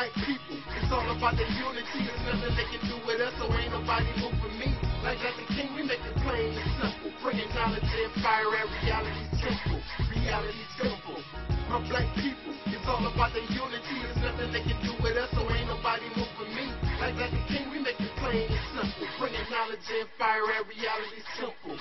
black people. It's all about the unity. There's nothing they can do with us, so ain't nobody moving me. Like at the king, we make it plain and simple. Bringing knowledge and fire at Reality's Temple. Reality's Temple. My black people. It's all about the unity. There's nothing they can do with us, so ain't nobody moving me. Like at the king, we make it plain and simple. Bringing knowledge and fire at Reality's Temple.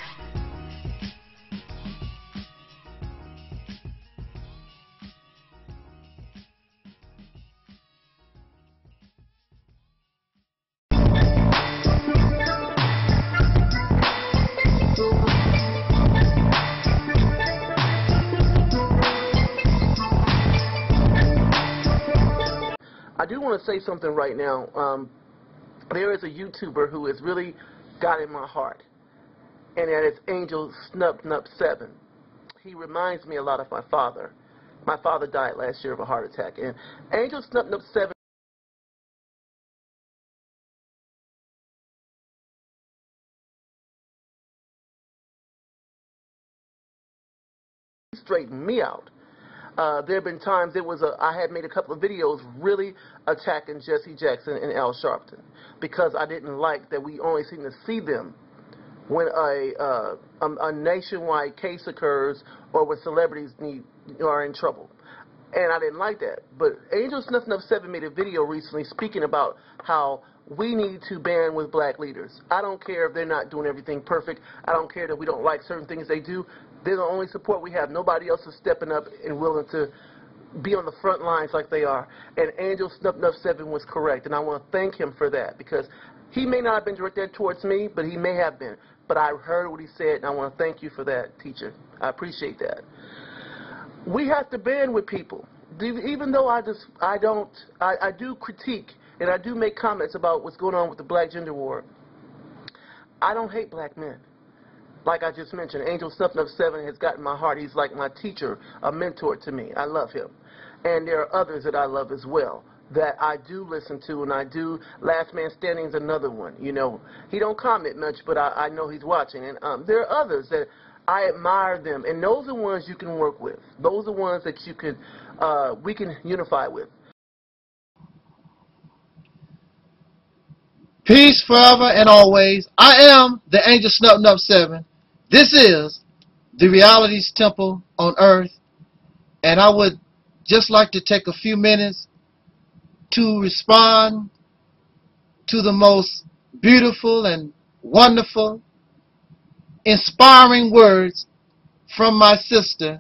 I do want to say something right now. There is a YouTuber who has really got in my heart, and that is Angelsnupnup7. He reminds me a lot of my father. My father died last year of a heart attack, and Angelsnupnup7 straightened me out. There have been times I had made a couple of videos really attacking Jesse Jackson and Al Sharpton because I didn't like that we only seem to see them when a nationwide case occurs or when celebrities are in trouble. And I didn't like that. But Angelsnupnup7 made a video recently speaking about how we need to band with black leaders. I don't care if they're not doing everything perfect. I don't care that we don't like certain things they do. They're the only support we have. Nobody else is stepping up and willing to be on the front lines like they are. And Angelsnupnup7 was correct, and I want to thank him for that, because he may not have been directed towards me, but he may have been. But I heard what he said, and I want to thank you for that, teacher. I appreciate that. We have to band with people. Even though I do critique and I do make comments about what's going on with the black gender war, I don't hate black men. Like I just mentioned, Angelsnupnup7 has gotten my heart. He's like my teacher, a mentor to me. I love him. And there are others that I love as well that I do listen to, and I do. Last Man Standing is another one. You know, he don't comment much, but I know he's watching. And there are others that I admire them, and those are ones you can work with. Those are ones that you can, we can unify with. Peace forever and always. I am the Angelsnupnup7. This is The Reality's Temple on Earth, and I would just like to take a few minutes to respond to the most beautiful and wonderful, inspiring words from my sister,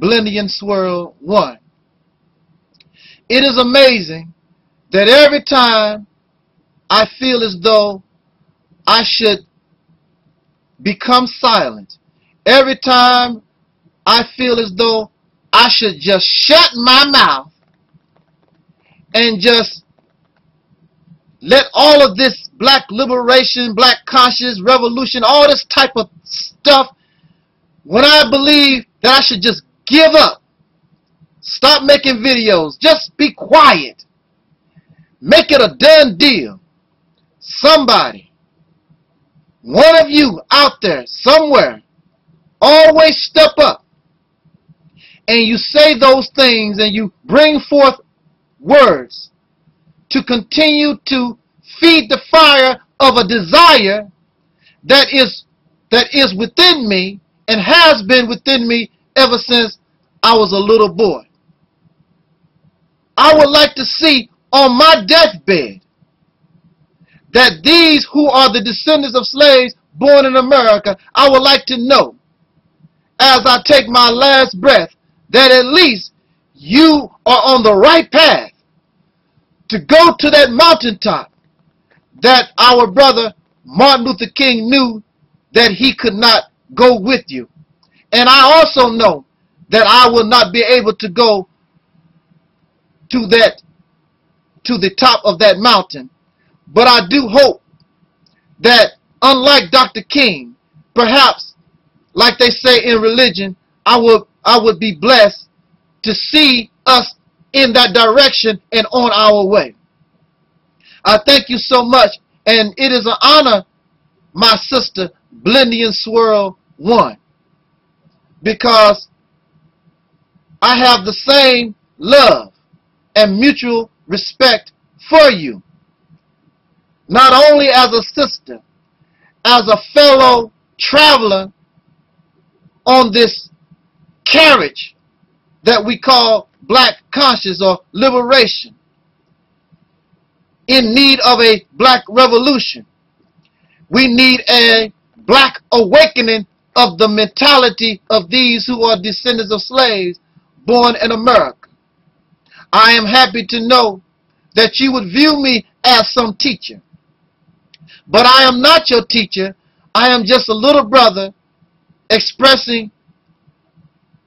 Blendian Swirl One. It is amazing that every time I feel as though I should become silent, every time I feel as though I should just shut my mouth and just let all of this black liberation, black conscious revolution, all this type of stuff, when I believe that I should just give up, stop making videos, just be quiet, make it a done deal, somebody, one of you out there somewhere, always step up and you say those things and you bring forth words to continue to feed the fire of a desire that is within me and has been within me ever since I was a little boy. I would like to see on my deathbed that these who are the descendants of slaves born in America, I would like to know as I take my last breath that at least you are on the right path to go to that mountaintop that our brother Martin Luther King knew that he could not go with you. And I also know that I will not be able to go to the top of that mountain. But I do hope that, unlike Dr. King, perhaps, like they say in religion, I would be blessed to see us in that direction and on our way. I thank you so much, and it is an honor, my sister, Blindian Swirl One, because I have the same love and mutual respect for you, not only as a sister, as a fellow traveler on this carriage that we call black conscience or liberation, in need of a black revolution. We need a black awakening of the mentality of these who are descendants of slaves born in America. I am happy to know that you would view me as some teacher, but I am not your teacher. I am just a little brother expressing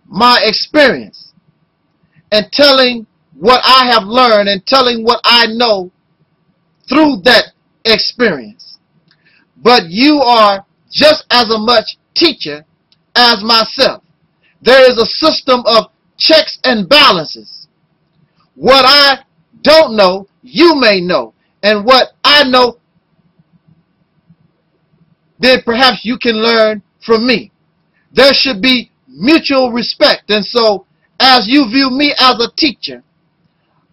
my experience and telling what I have learned and telling what I know through that experience. But you are just as much teacher as myself. There is a system of checks and balances. What I don't know, you may know, and what I know, then perhaps you can learn from me. There should be mutual respect. And so as you view me as a teacher,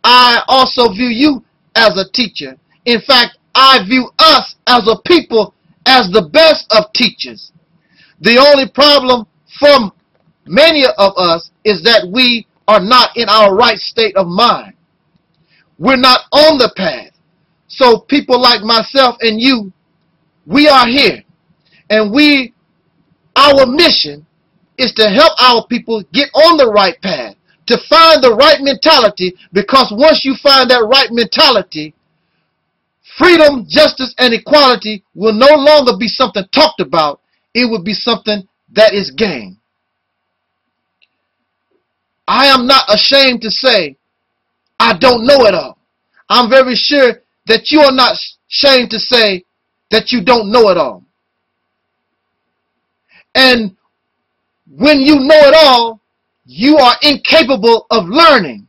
I also view you as a teacher. In fact, I view us as a people as the best of teachers. The only problem for many of us is that we are not in our right state of mind. We're not on the path. So people like myself and you, we are here. And our mission is to help our people get on the right path, to find the right mentality, because once you find that right mentality, freedom, justice, and equality will no longer be something talked about. It will be something that is gained. I am not ashamed to say I don't know it all. I'm very sure that you are not ashamed to say that you don't know it all. And when you know it all, you are incapable of learning.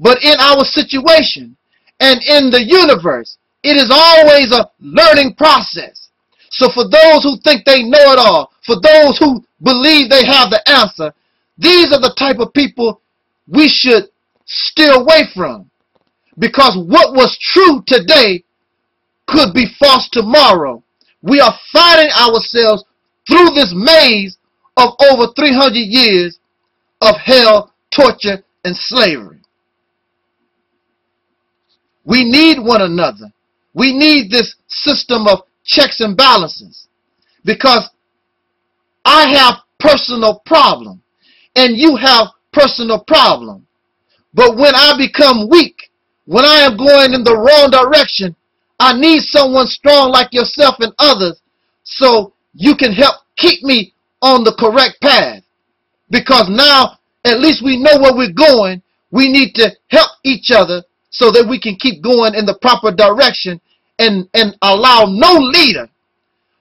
But in our situation and in the universe, it is always a learning process. So for those who think they know it all, for those who believe they have the answer, these are the type of people we should steer away from. Because what was true today could be false tomorrow. We are fighting ourselves through this maze of over 300 years of hell, torture, and slavery. We need one another. We need this system of checks and balances, because I have personal problem and you have personal problem. But when I become weak, when I am going in the wrong direction, I need someone strong like yourself and others, so you can help keep me on the correct path. Because now at least we know where we're going. We need to help each other so that we can keep going in the proper direction and allow no leader,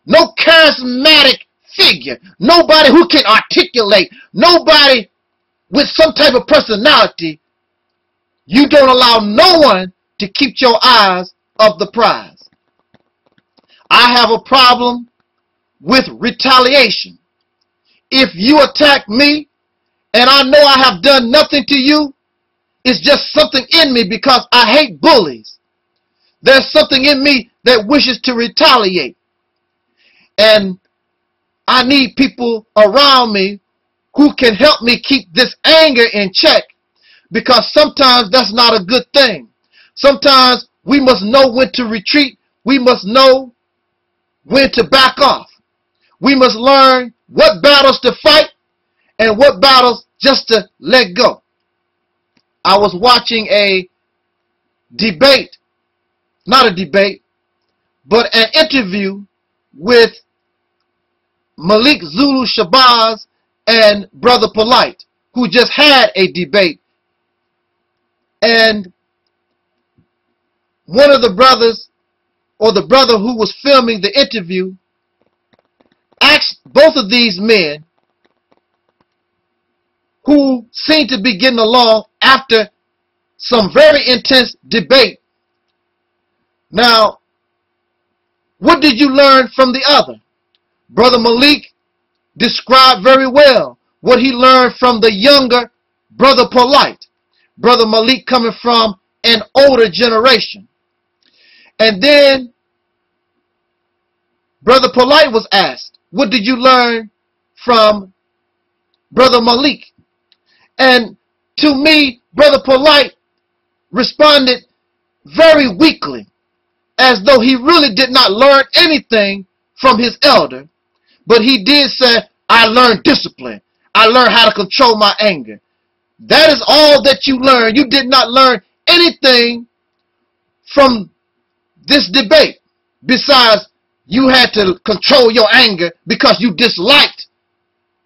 no charismatic figure, nobody who can articulate, nobody with some type of personality. You don't allow no one to keep your eyes off the prize. I have a problem with retaliation. If you attack me and I know I have done nothing to you, it's just something in me, because I hate bullies. There's something in me that wishes to retaliate. And I need people around me who can help me keep this anger in check, because sometimes that's not a good thing. Sometimes we must know when to retreat. We must know when to back off. We must learn what battles to fight and what battles just to let go. I was watching a debate. Not a debate, but an interview with Malik Zulu Shabazz and Brother Polite, who just had a debate. And one of the brothers, or the brother who was filming the interview, asked both of these men, who seemed to be getting along after some very intense debate, "Now, what did you learn from the other?" Brother Malik described very well what he learned from the younger Brother Polite. Brother Malik, coming from and older generation. And then Brother Polite was asked, what did you learn from Brother Malik? And to me, Brother Polite responded very weakly, as though he really did not learn anything from his elder. But he did say, I learned discipline. I learned how to control my anger. That is all that you learned. You did not learn anything from this debate, besides you had to control your anger because you disliked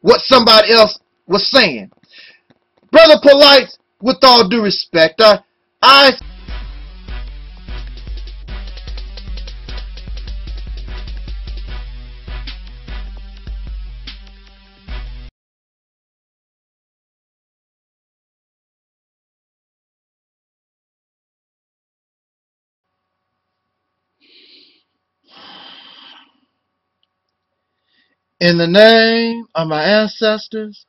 what somebody else was saying. Brother Polite, with all due respect, I in the name of my ancestors,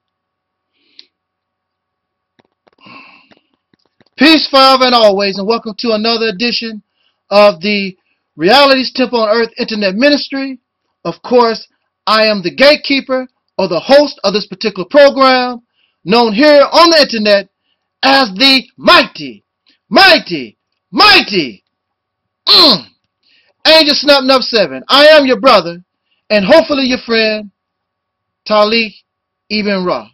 peace forever and always, and welcome to another edition of the Reality's Temple on Earth Internet Ministry. Of course, I am the gatekeeper or the host of this particular program, known here on the internet as the mighty, mighty, mighty Angelsnupnup7. I am your brother, and hopefully your friend, Taalik Ibn'rad.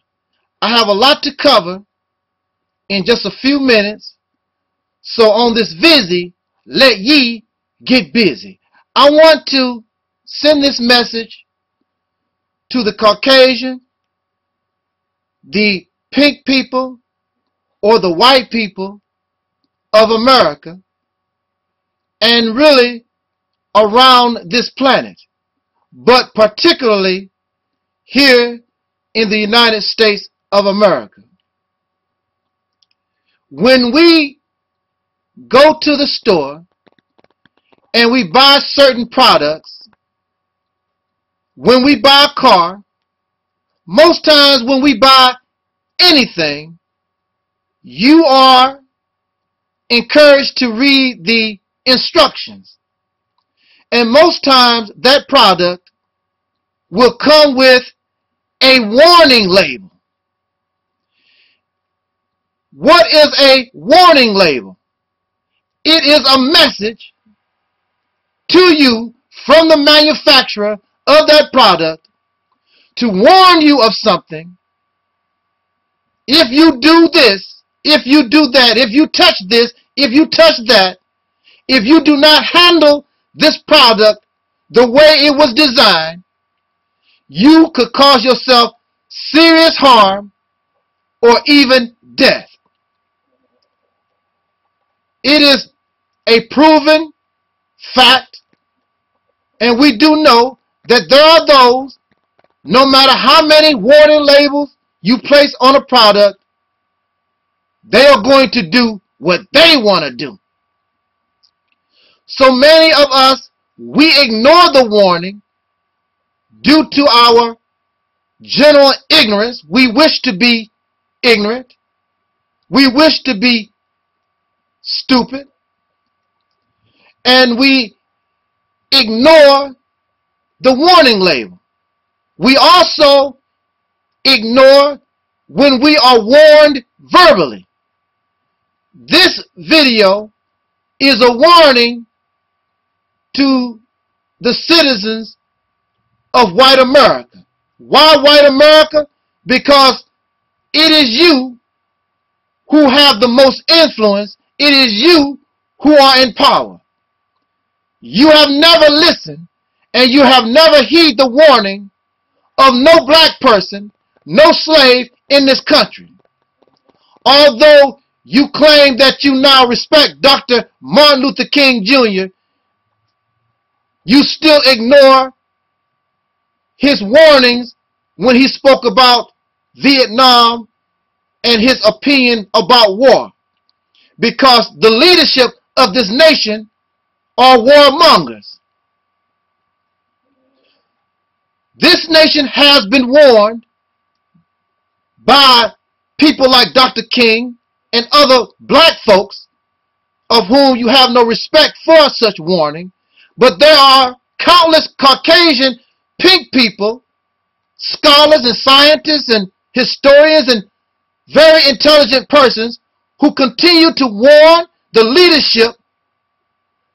I have a lot to cover in just a few minutes, so on this busy, let ye get busy. I want to send this message to the Caucasian, the pink people, or the white people of America, and really around this planet, but particularly here in the United States of America. When we go to the store and we buy certain products, when we buy a car, most times when we buy anything, you are encouraged to read the instructions. And most times that product will come with a warning label. What is a warning label? It is a message to you from the manufacturer of that product to warn you of something. If you do this, if you do that, if you touch this, if you touch that, if you do not handle this product the way it was designed, you could cause yourself serious harm or even death. It is a proven fact, and we do know that there are those, no matter how many warning labels you place on a product, they are going to do what they want to do. So many of us, we ignore the warning due to our general ignorance. We wish to be ignorant. We wish to be stupid. And we ignore the warning label. We also ignore when we are warned verbally. This video is a warning to the citizens of white America. Why white America? Because it is you who have the most influence. It is you who are in power. You have never listened, and you have never heeded the warning of no black person, no slave in this country. Although you claim that you now respect Dr. Martin Luther King Jr., you still ignore his warnings when he spoke about Vietnam and his opinion about war, because the leadership of this nation are warmongers. This nation has been warned by people like Dr. King and other black folks of whom you have no respect for such warning, but there are countless Caucasian pink people, scholars and scientists and historians and very intelligent persons who continue to warn the leadership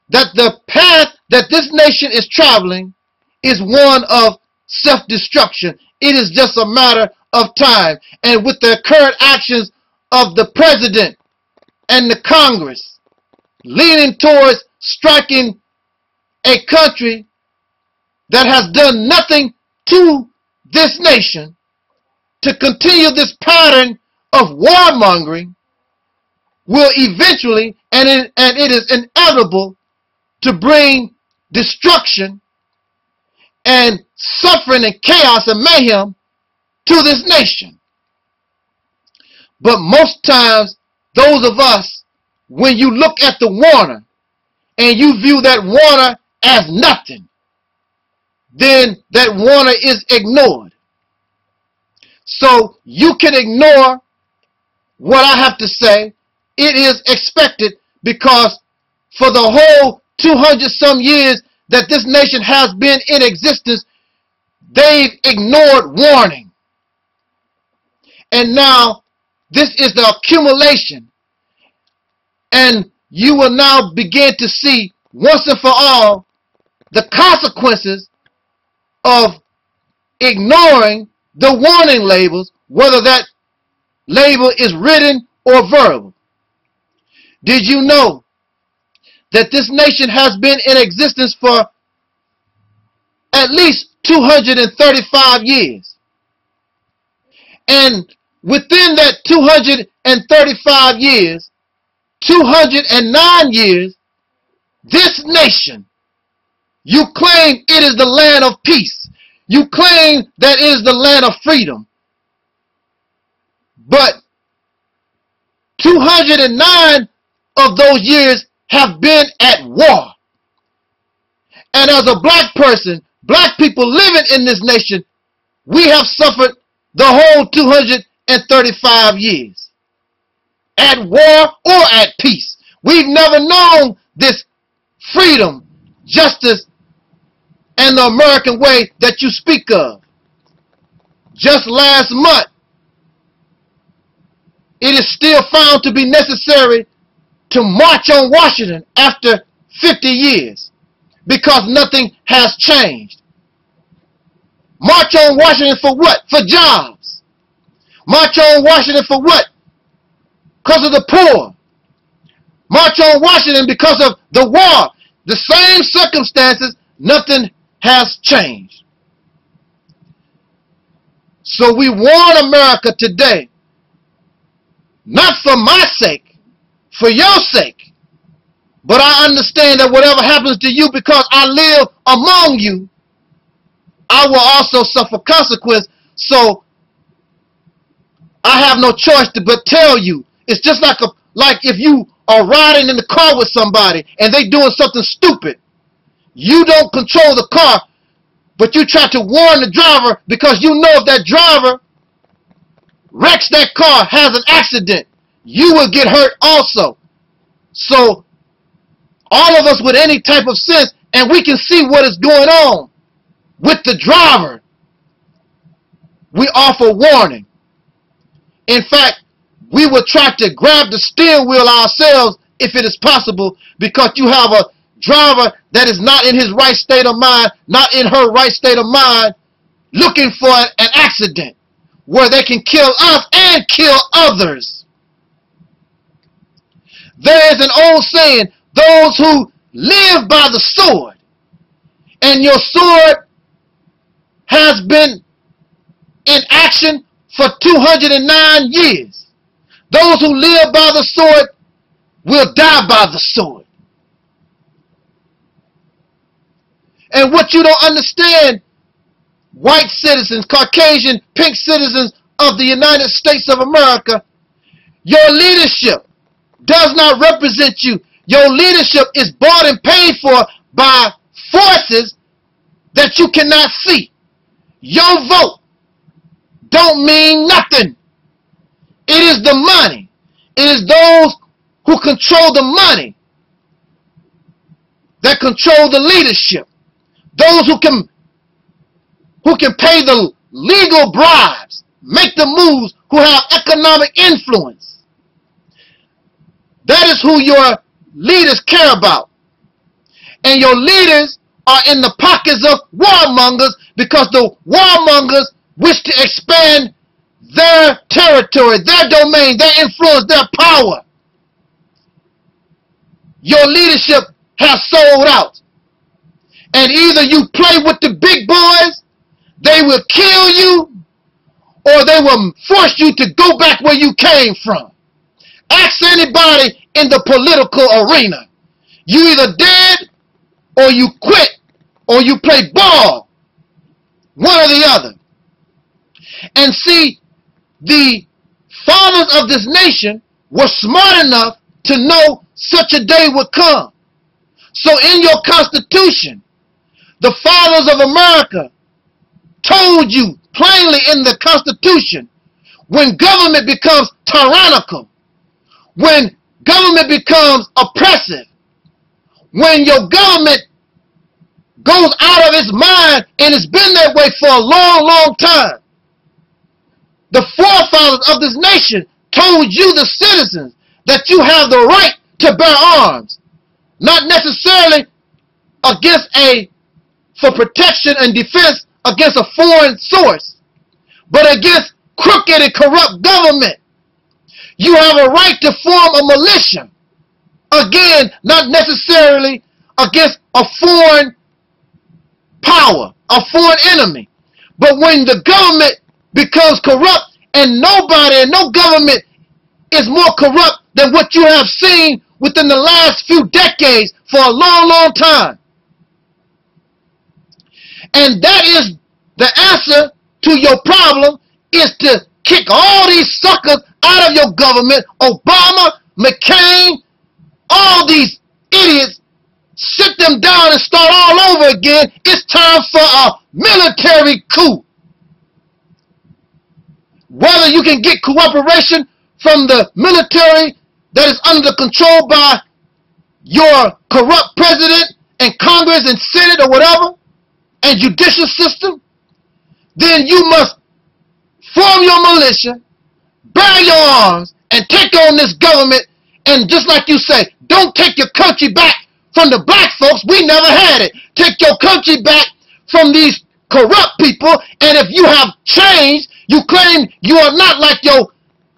that the path that this nation is traveling is one of self-destruction. It is just a matter of time. And with the current actions of the president and the Congress leaning towards striking a country that has done nothing to this nation, to continue this pattern of warmongering will eventually, and it is inevitable, to bring destruction and suffering and chaos and mayhem to this nation. But most times, those of us, when you look at the warner and you view that warner as nothing, then that warner is ignored. So you can ignore what I have to say. It is expected, because for the whole 200 some years that this nation has been in existence, they've ignored warning. And now this is the accumulation, and you will now begin to see once and for all the consequences of ignoring the warning labels, whether that label is written or verbal. Did you know that this nation has been in existence for at least 235 years? And within that 235 years, 209 years, this nation, you claim it is the land of peace. You claim that it is the land of freedom. But 209 of those years have been at war. And as a black person, black people living in this nation, we have suffered the whole 235 years at war or at peace. We've never known this freedom, justice, and the American way that you speak of. Just last month, it is still found to be necessary to march on Washington after 50 years because nothing has changed. March on Washington for what? For jobs. March on Washington for what? Because of the poor. March on Washington because of the war. The same circumstances, nothing has changed. So we warn America today, not for my sake, for your sake, but I understand that whatever happens to you, because I live among you, I will also suffer consequence. So I have no choice but tell you. It's just like if you are riding in the car with somebody and they doing something stupid. You don't control the car, but you try to warn the driver, because you know if that driver wrecks that car, has an accident, you will get hurt also. So all of us with any type of sense, and we can see what is going on with the driver, we offer warning. In fact, we will try to grab the steering wheel ourselves if it is possible, because you have a driver that is not in his right state of mind, not in her right state of mind, looking for an accident where they can kill us and kill others. There is an old saying, those who live by the sword, and your sword has been in action for 209 years. Those who live by the sword will die by the sword. And what you don't understand, white citizens, Caucasian, pink citizens of the United States of America, your leadership does not represent you. Your leadership is bought and paid for by forces that you cannot see. Your vote don't mean nothing. It is the money. It is those who control the money that control the leadership, those who can pay the legal bribes, make the moves, who have economic influence. That is who your leaders care about. And your leaders are in the pockets of warmongers, because the warmongers wish to expand their territory, their domain, their influence, their power. Your leadership has sold out. And either you play with the big boys, they will kill you, or they will force you to go back where you came from. Ask anybody in the political arena. You either dead, or you quit, or you play ball. One or the other. And see, the fathers of this nation were smart enough to know such a day would come. So in your Constitution, the fathers of America told you plainly in the Constitution, when government becomes tyrannical, when government becomes oppressive, when your government goes out of its mind, and it's been that way for a long, long time, the forefathers of this nation told you, the citizens, that you have the right to bear arms, not necessarily for protection and defense against a foreign source, but against crooked and corrupt government. You have a right to form a militia, again, not necessarily against a foreign power, a foreign enemy. But when the government becomes corrupt, and nobody and no government is more corrupt than what you have seen within the last few decades for a long, long time. And that is the answer to your problem, is to kick all these suckers out of your government. Obama, McCain, all these idiots, sit them down and start all over again. It's time for a military coup. Whether you can get cooperation from the military that is under control by your corrupt president and Congress and Senate or whatever, and judicial system, then you must form your militia, bear your arms, and take on this government. And just like you say, don't take your country back from the black folks. We never had it. Take your country back from these corrupt people. And if you have changed, you claim you are not like your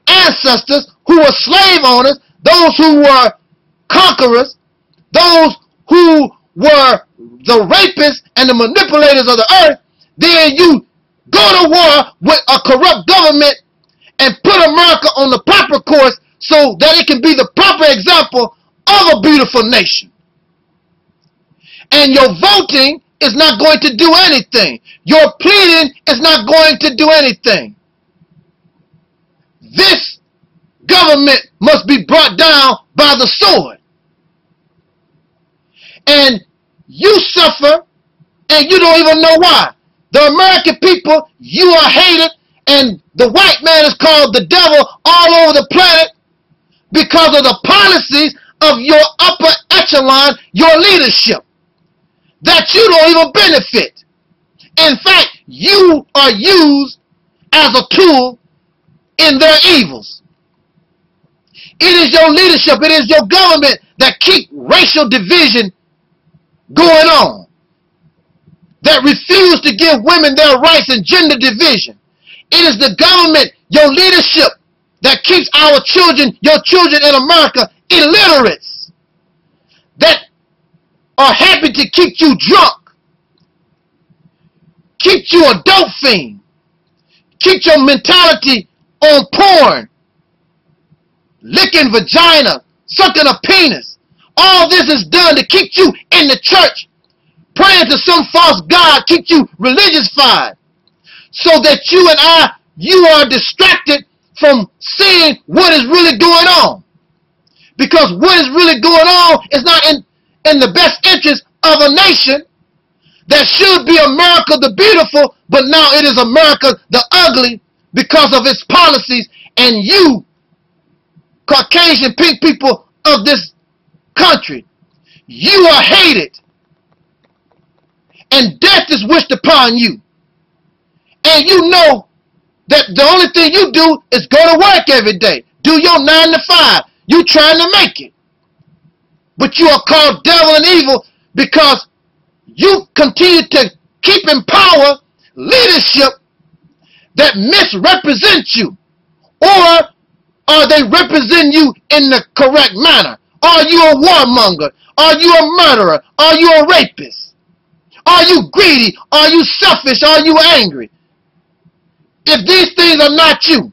ancestors who were slave owners, those who were conquerors, those who were the rapists and the manipulators of the earth. Then you go to war with a corrupt government and put America on the proper course so that it can be the proper example of a beautiful nation. And your voting is not going to do anything. Your pleading is not going to do anything. This government must be brought down by the sword. And you suffer, and you don't even know why. The American people, you are hated, and the white man is called the devil all over the planet because of the policies of your upper echelon, your leadership, that you don't even benefit. In fact, you are used as a tool in their evils. It is your leadership, it is your government that keep racial division going on, that refuse to give women their rights and gender division. It is the government, your leadership, that keeps our children, your children in America, illiterates, that are happy to keep you drunk, keep you a dope fiend, keep your mentality on porn, licking vagina, sucking a penis. All this is done to keep you in the church, praying to some false god, keep you religious-fied, so that you are distracted from seeing what is really going on. Because what is really going on is not in the best interest of a nation that should be America the beautiful, but now it is America the ugly because of its policies. And you, Caucasian pink people of this country, You are hated, and death is wished upon you. And you know that the only thing you do is go to work every day. Do your 9 to 5. You trying to make it. But you are called devil and evil because you continue to keep in power leadership that misrepresents you. Or are they representing you in the correct manner? Are you a warmonger? Are you a murderer? Are you a rapist? Are you greedy? Are you selfish? Are you angry? If these things are not you,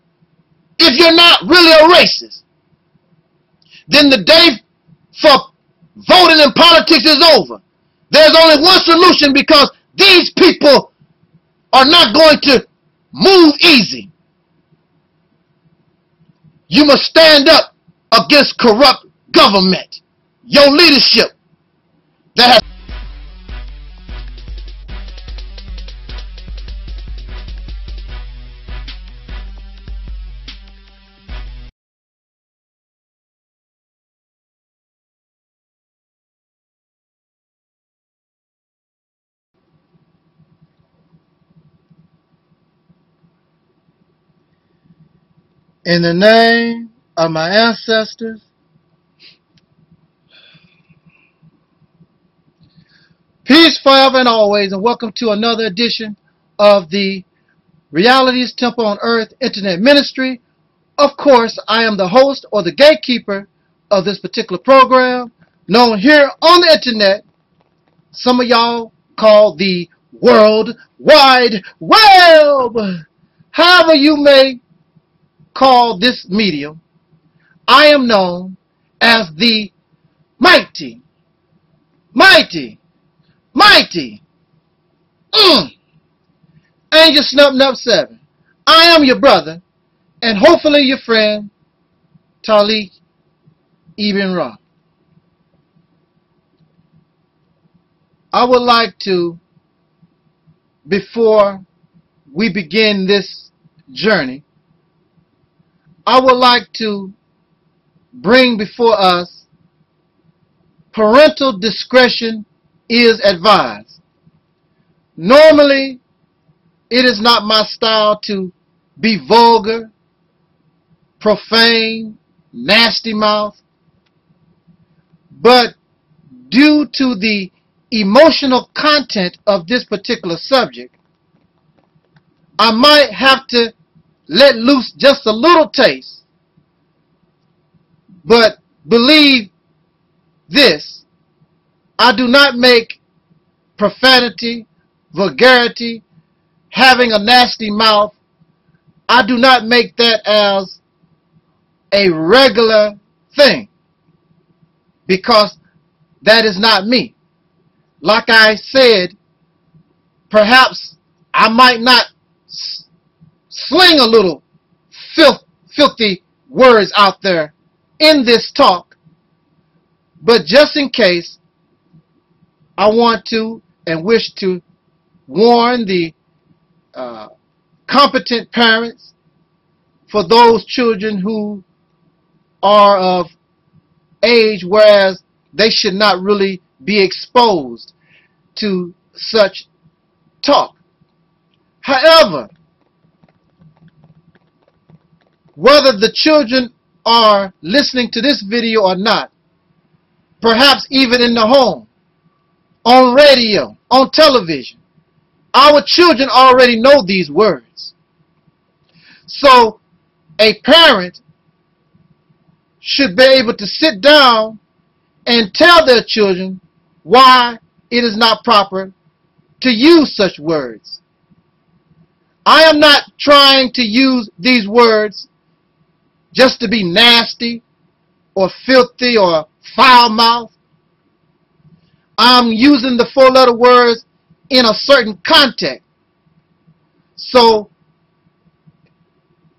if you're not really a racist, then the day for voting in politics is over. There's only one solution, because these people are not going to move easy. You must stand up against corrupt government, your leadership that has... In the name of my ancestors, peace forever and always, and welcome to another edition of the Reality's Temple on Earth Internet Ministry. Of course, I am the host or the gatekeeper of this particular program, known here on the internet, some of y'all call the World Wide Web. However you may call this medium, I am known as the mighty, mighty, mighty Angelsnupnup7. I am your brother and hopefully your friend, Taalik Ibn'rad. I would like to, before we begin this journey, I would like to bring before us parental discretion is advised. Normally, it is not my style to be vulgar, profane, nasty mouth, but due to the emotional content of this particular subject, I might have to let loose just a little taste. But believe this, I do not make profanity, vulgarity, having a nasty mouth. I do not make that as a regular thing, because that is not me. Like I said, perhaps I might not sling a little filthy words out there in this talk, but just in case, I want to and wish to warn the competent parents for those children who are of age whereas they should not really be exposed to such talk. However, whether the children are listening to this video or not, perhaps even in the home, on radio, on television, our children already know these words. So a parent should be able to sit down and tell their children why it is not proper to use such words. I am not trying to use these words just to be nasty or filthy or foul-mouthed. I'm using the four-letter words in a certain context. So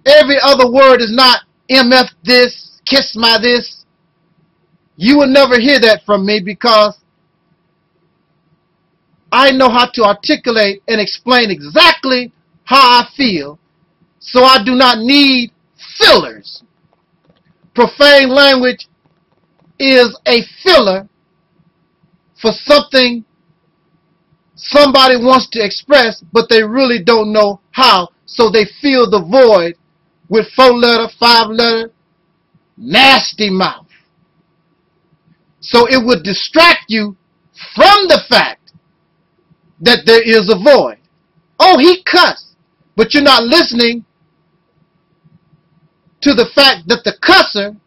every other word is not MF this, kiss my this. You will never hear that from me, because I know how to articulate and explain exactly how I feel, so I do not need fillers. Profane language is a filler for something somebody wants to express, but they really don't know how, so they fill the void with 4-letter, 5-letter, nasty mouth. So it would distract you from the fact that there is a void. Oh, he cussed, but you're not listening to the fact that the cusser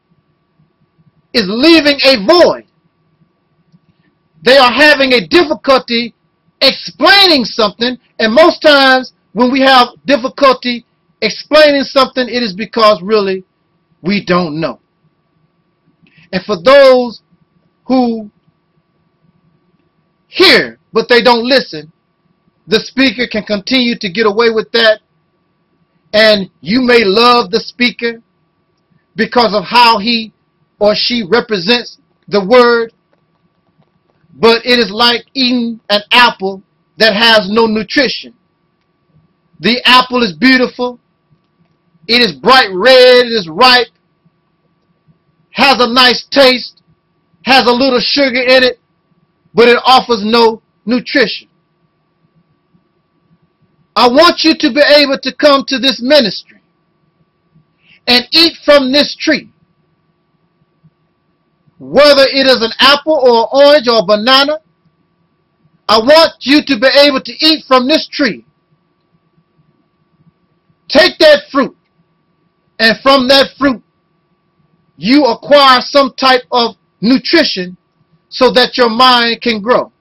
is leaving a void. They are having a difficulty explaining something, and most times when we have difficulty explaining something, it is because really we don't know. And for those who hear but they don't listen, the speaker can continue to get away with that, and you may love the speaker because of how he or she represents the word, but it is like eating an apple that has no nutrition. The apple is beautiful, it is bright red, it is ripe, has a nice taste, has a little sugar in it, but it offers no nutrition. I want you to be able to come to this ministry and eat from this tree. Whether it is an apple or an orange or a banana, I want you to be able to eat from this tree. Take that fruit, and from that fruit, you acquire some type of nutrition so that your mind can grow,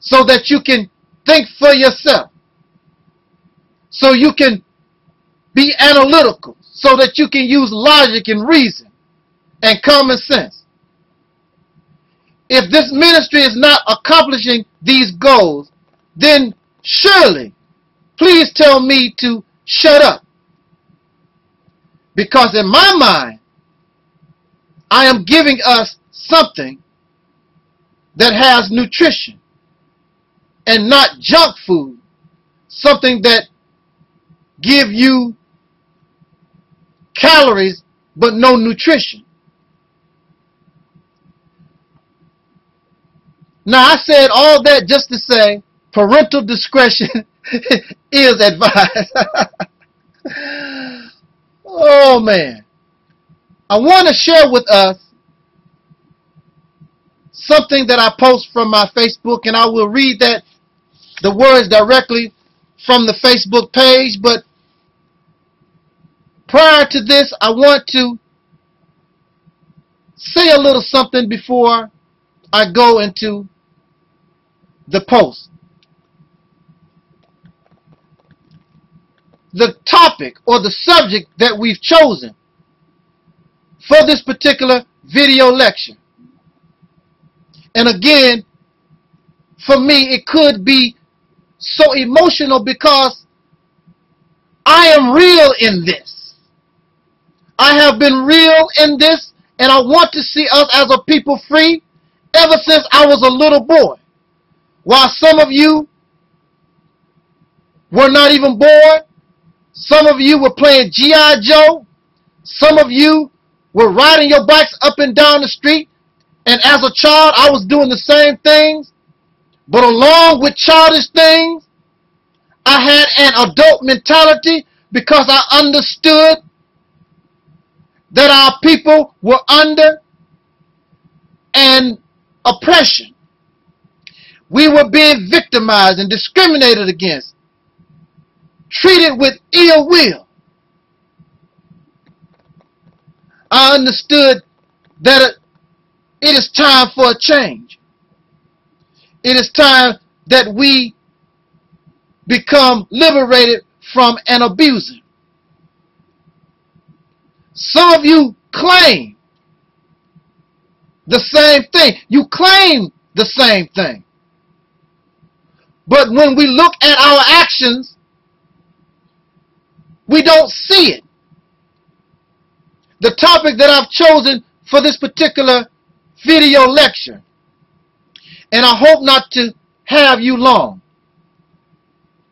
so that you can think for yourself, so you can be analytical, so that you can use logic and reason and common sense. If this ministry is not accomplishing these goals, then surely, please tell me to shut up. Because in my mind, I am giving us something that has nutrition and not junk food, something that give you calories but no nutrition. Now, I said all that just to say parental discretion is advised. Oh man, I want to share with us something that I post from my Facebook, and I will read that, the words directly from the Facebook page. But prior to this, I want to say a little something before I go into the post. The topic or the subject that we've chosen for this particular video lecture, and again, for me, it could be so emotional because I am real in this. I have been real in this, and I want to see us as a people free ever since I was a little boy. While some of you were not even born, some of you were playing G.I. Joe, some of you were riding your bikes up and down the street, and as a child I was doing the same things, but along with childish things, I had an adult mentality because I understood that our people were under an oppression. We were being victimized and discriminated against, treated with ill will. I understood that it is time for a change. It is time that we become liberated from an abuser. Some of you claim the same thing. You claim the same thing. But when we look at our actions, we don't see it. The topic that I've chosen for this particular video lecture, and I hope not to have you long,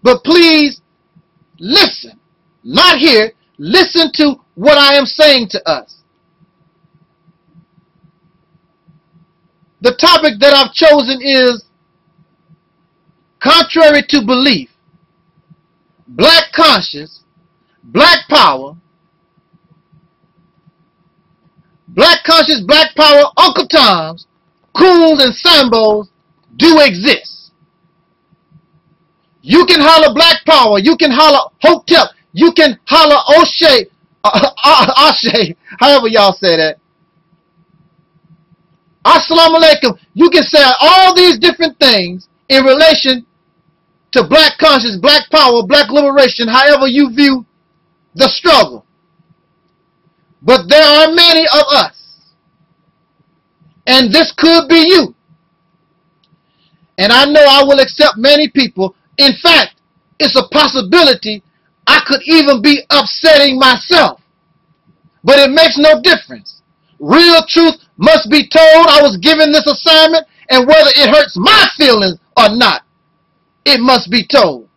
but please listen, not hear, listen to what I am saying to us. The topic that I've chosen is Contrary to Belief, Black Conscience, Black Power, Black Conscience, Black Power, Uncle Toms, Coons and Sambos do exist. You can holler Black Power, you can holler Hotep, you can holler O'Shea, Ashe, however y'all say that. Assalamu alaikum. You can say all these different things in relation to Black Conscience, Black Power, Black Liberation, however you view the struggle. But there are many of us, and this could be you. And I know I will accept many people. In fact, it's a possibility I could even be upsetting myself. But it makes no difference. Real truth must be told. I was given this assignment, and whether it hurts my feelings or not, it must be told.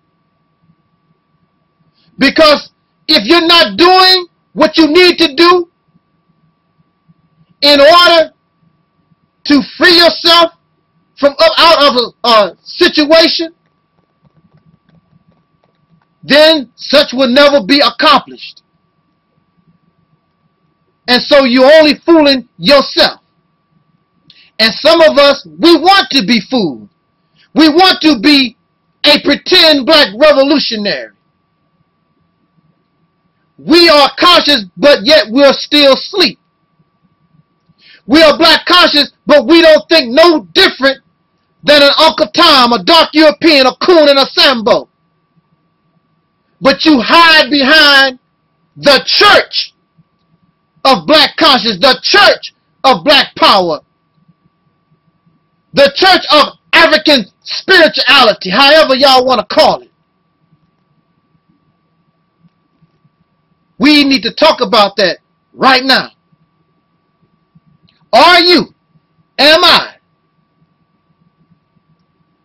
Because if you're not doing what you need to do in order to free yourself from out of a situation, then such will never be accomplished. And so you're only fooling yourself. And some of us, we want to be fooled. We want to be a pretend black revolutionary. We are conscious, but yet we're still asleep. We are black conscious, but we don't think no different than an Uncle Tom, a dark European, a coon, and a Sambo. But you hide behind the church of black conscience, the church of black power, the church of African spirituality, however y'all want to call it. We need to talk about that right now. Are you, am I,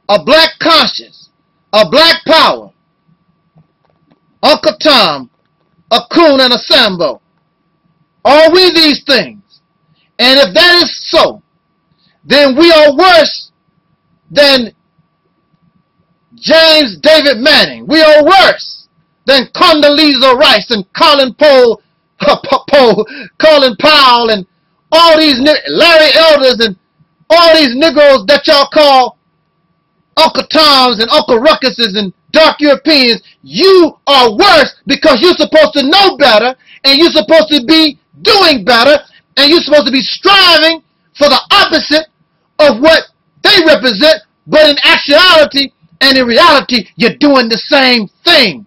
a black conscience, a black power, Uncle Tom, a coon, and a Sambo? Are we these things? And if that is so, then we are worse than James David Manning. We are worse than Condoleezza Rice and Colin Powell and all these Larry Elders and all these Negroes that y'all call Uncle Toms and Uncle Ruckuses and dark Europeans. You are worse because you're supposed to know better, and you're supposed to be doing better, and you're supposed to be striving for the opposite of what they represent, but in actuality and in reality, you're doing the same thing.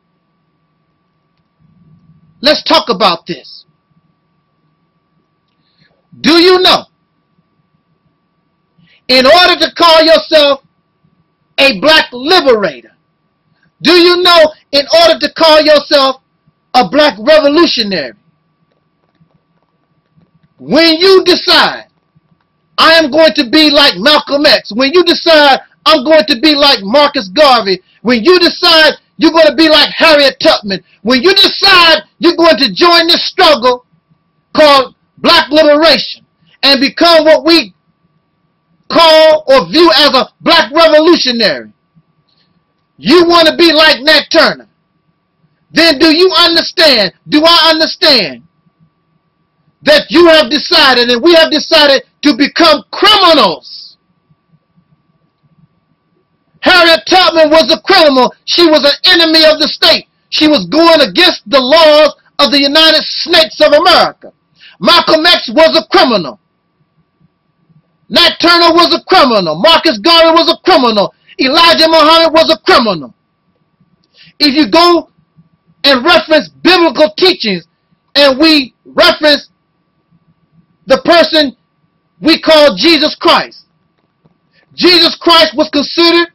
Let's talk about this. Do you know, in order to call yourself a black liberator, do you know, in order to call yourself a black revolutionary, when you decide, I am going to be like Malcolm X, when you decide, I'm going to be like Marcus Garvey, when you decide, you're going to be like Harriet Tubman, when you decide, you're going to join this struggle called black liberation and become what we call or view as a black revolutionary. You want to be like Nat Turner. Then do you understand, do I understand, that you have decided and we have decided to become criminals? Harriet Tubman was a criminal. She was an enemy of the state. She was going against the laws of the United States of America. Malcolm X was a criminal. Nat Turner was a criminal. Marcus Garvey was a criminal. Elijah Muhammad was a criminal. If you go and reference biblical teachings, and we reference the person we call Jesus Christ, Jesus Christ was considered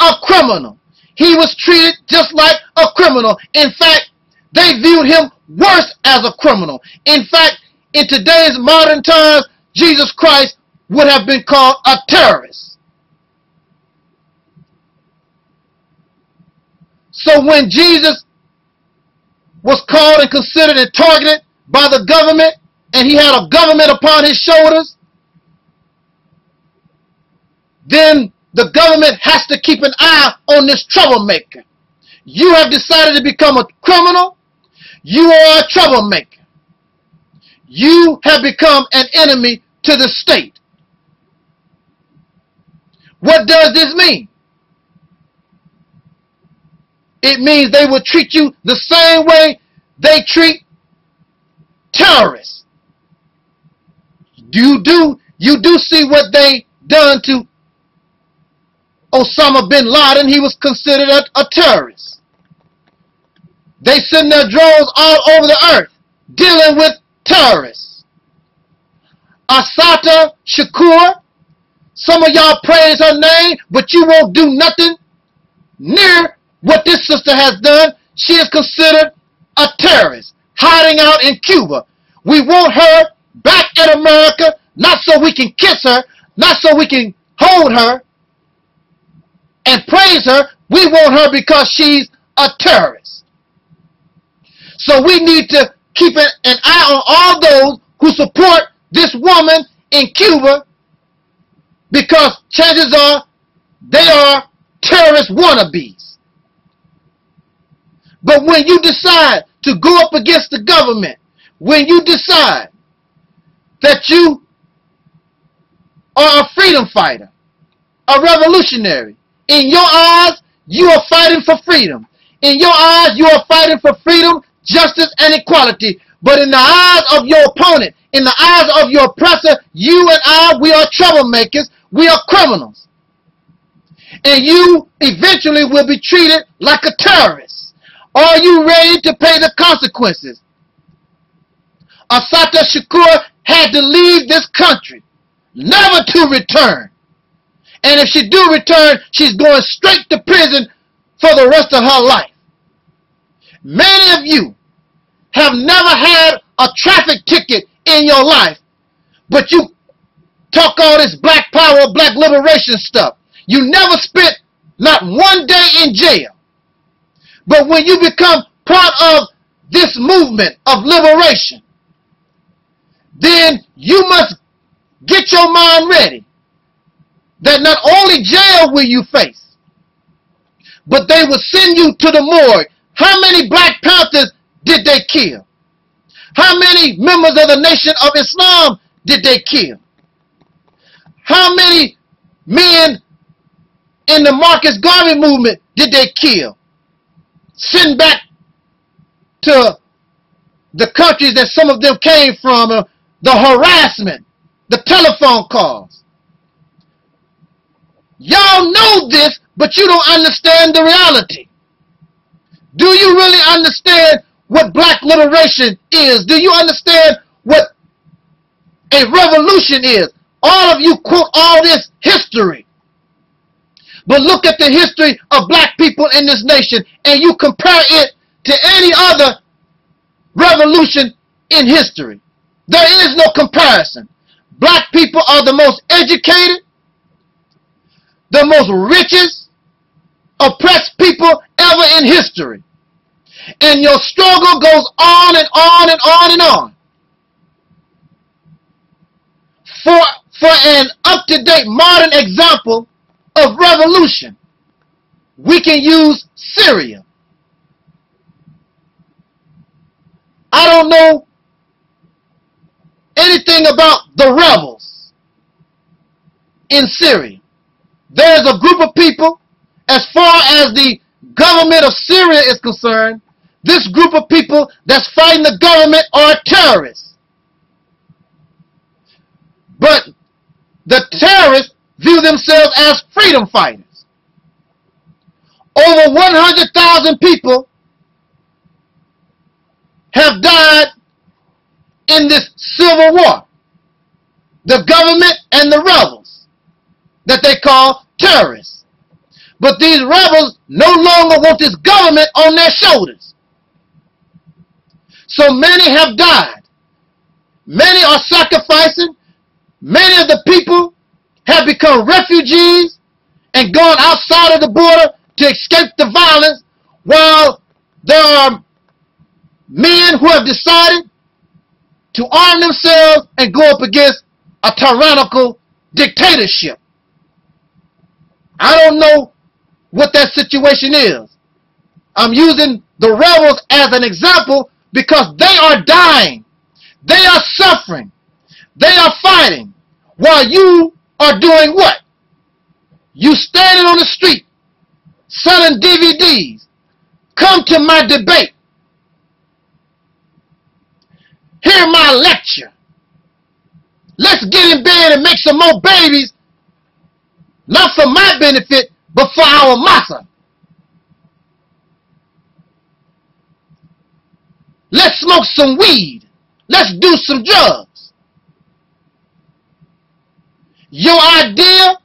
a criminal. He was treated just like a criminal. In fact, they viewed him worse as a criminal. In fact, in today's modern times, Jesus Christ would have been called a terrorist. So when Jesus was called and considered and targeted by the government, and he had a government upon his shoulders, then the government has to keep an eye on this troublemaker. You have decided to become a criminal. You are a troublemaker. You have become an enemy to the state. What does this mean? It means they will treat you the same way they treat terrorists. You do see what they done to Osama bin Laden. He was considered a terrorist. They send their drones all over the earth dealing with terrorists. Assata Shakur, some of y'all praise her name, but you won't do nothing near what this sister has done. She is considered a terrorist, hiding out in Cuba. We want her back in America, not so we can kiss her, not so we can hold her and praise her. We want her because she's a terrorist. So we need to keep an eye on all those who support this woman in Cuba, because chances are they are terrorist wannabes. But when you decide to go up against the government, when you decide that you are a freedom fighter, a revolutionary, in your eyes, you are fighting for freedom. In your eyes, you are fighting for freedom, justice, and equality. But in the eyes of your opponent, in the eyes of your oppressor, you and I, we are troublemakers. We are criminals. And you eventually will be treated like a terrorist. Are you ready to pay the consequences? Assata Shakur had to leave this country, never to return. And if she do return, she's going straight to prison for the rest of her life. Many of you have never had a traffic ticket in your life, but you talk all this black power, black liberation stuff. You never spent not one day in jail. But when you become part of this movement of liberation, then you must get your mind ready that not only jail will you face, but they will send you to the morgue. How many Black Panthers did they kill? How many members of the Nation of Islam did they kill? How many men in the Marcus Garvey movement did they kill? Send back to the countries that some of them came from, the harassment, the telephone calls. Y'all know this, but you don't understand the reality. Do you really understand what black liberation is? Do you understand what a revolution is? All of you quote all this history. But look at the history of black people in this nation, and you compare it to any other revolution in history. There is no comparison. Black people are the most educated, the most richest, oppressed people ever in history. And your struggle goes on and on and on and on. For an up-to-date modern example of revolution, we can use Syria. I don't know anything about the rebels in Syria. There's a group of people, as far as the government of Syria is concerned, this group of people that's fighting the government are terrorists. But the terrorists view themselves as freedom fighters. Over 100,000 people have died in this civil war. The government and the rebels that they call terrorists. But these rebels no longer want this government on their shoulders. So many have died. Many are sacrificing. Many of the people have become refugees and gone outside of the border to escape the violence, while there are men who have decided to arm themselves and go up against a tyrannical dictatorship. I don't know what that situation is. I'm using the rebels as an example because they are dying. They are suffering. They are fighting. While you are doing what? You standing on the street selling DVDs. Come to my debate. Hear my lecture. Let's get in bed and make some more babies. Not for my benefit, but for our massa. Let's smoke some weed. Let's do some drugs. Your idea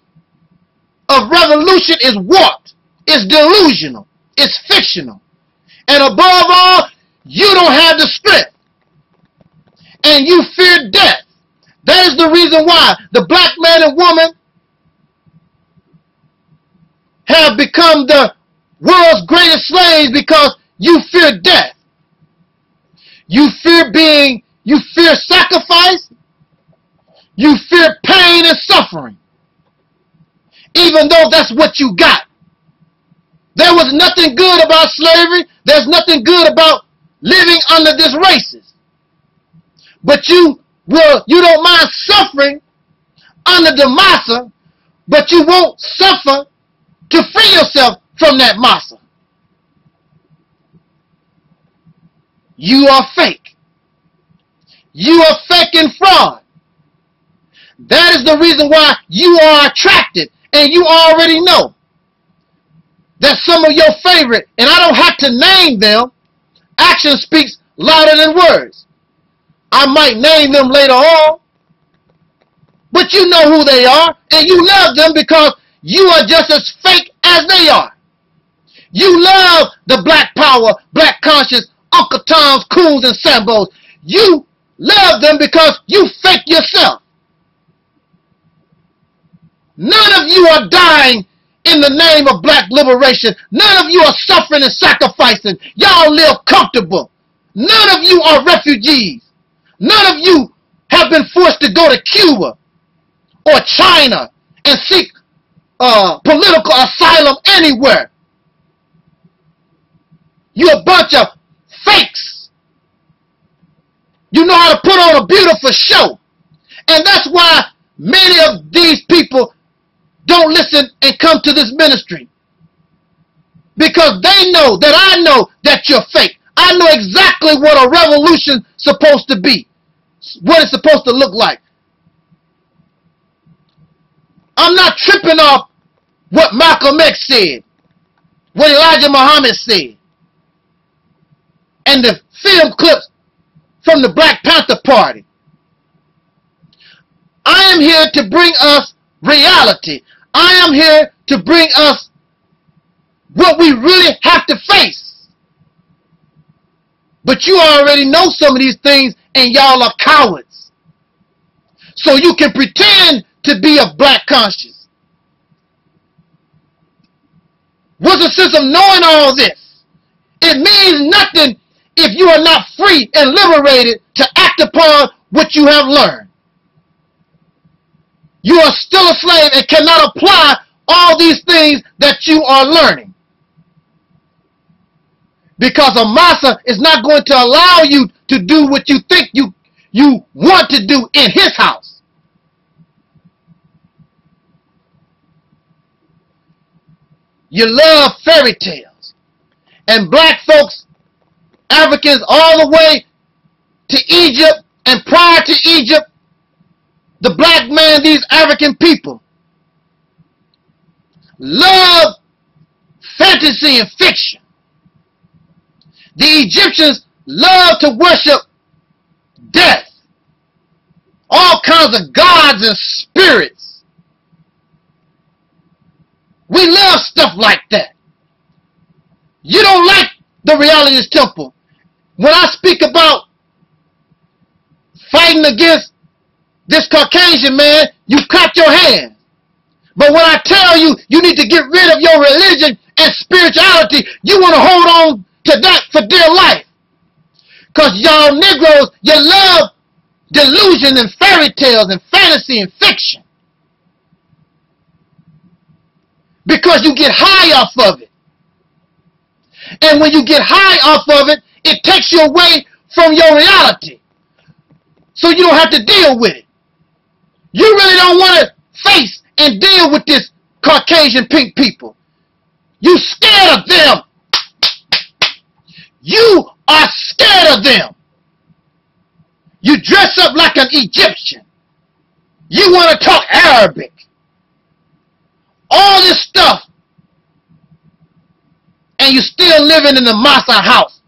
of revolution is warped. It's delusional. It's fictional. And above all, you don't have the strength. And you fear death. That is the reason why the black man and woman have become the world's greatest slaves, because you fear death. You fear sacrifice. You fear pain and suffering. Even though that's what you got. There was nothing good about slavery. There's nothing good about living under this racism. But you don't mind suffering under the massa, but you won't suffer to free yourself from that massa. You are fake. You are fake and fraud. That is the reason why you are attracted, and you already know that some of your favorite, and I don't have to name them, action speaks louder than words. I might name them later on, but you know who they are, and you love them because you are just as fake as they are. You love the black power, black conscience, Uncle Tom's, Coons, and Sambos. You love them because you fake yourself. None of you are dying in the name of black liberation. None of you are suffering and sacrificing. Y'all live comfortable. None of you are refugees. None of you have been forced to go to Cuba or China and seek political asylum anywhere. You're a bunch of fakes. You know how to put on a beautiful show. And that's why many of these people don't listen and come to this ministry. Because they know that I know that you're fake. I know exactly what a revolution is supposed to be, what it's supposed to look like. I'm not tripping off what Malcolm X said, what Elijah Muhammad said, and the film clips from the Black Panther Party. I am here to bring us reality. I am here to bring us what we really have to face. But you already know some of these things, and y'all are cowards. So you can pretend to be of black conscience. What's the sense of knowing all this? It means nothing if you are not free and liberated to act upon what you have learned. You are still a slave and cannot apply all these things that you are learning. Because a massa is not going to allow you to do what you think you want to do in his house. You love fairy tales. And black folks, Africans all the way to Egypt, and prior to Egypt, the black man, these African people, love fantasy and fiction. The Egyptians love to worship death, all kinds of gods and spirits. We love stuff like that. You don't like the Reality's Temple. When I speak about fighting against this Caucasian man, you clap your hands. But when I tell you, you need to get rid of your religion and spirituality, you want to hold on to that for dear life, because y'all Negroes, you love delusion and fairy tales and fantasy and fiction. because you get high off of it. And when you get high off of it, it takes you away from your reality. So you don't have to deal with it. You really don't want to face and deal with this Caucasian pink people. You scared of them. You are scared of them. You dress up like an Egyptian. You want to talk Arabic. All this stuff. And you're still living in the Masa house.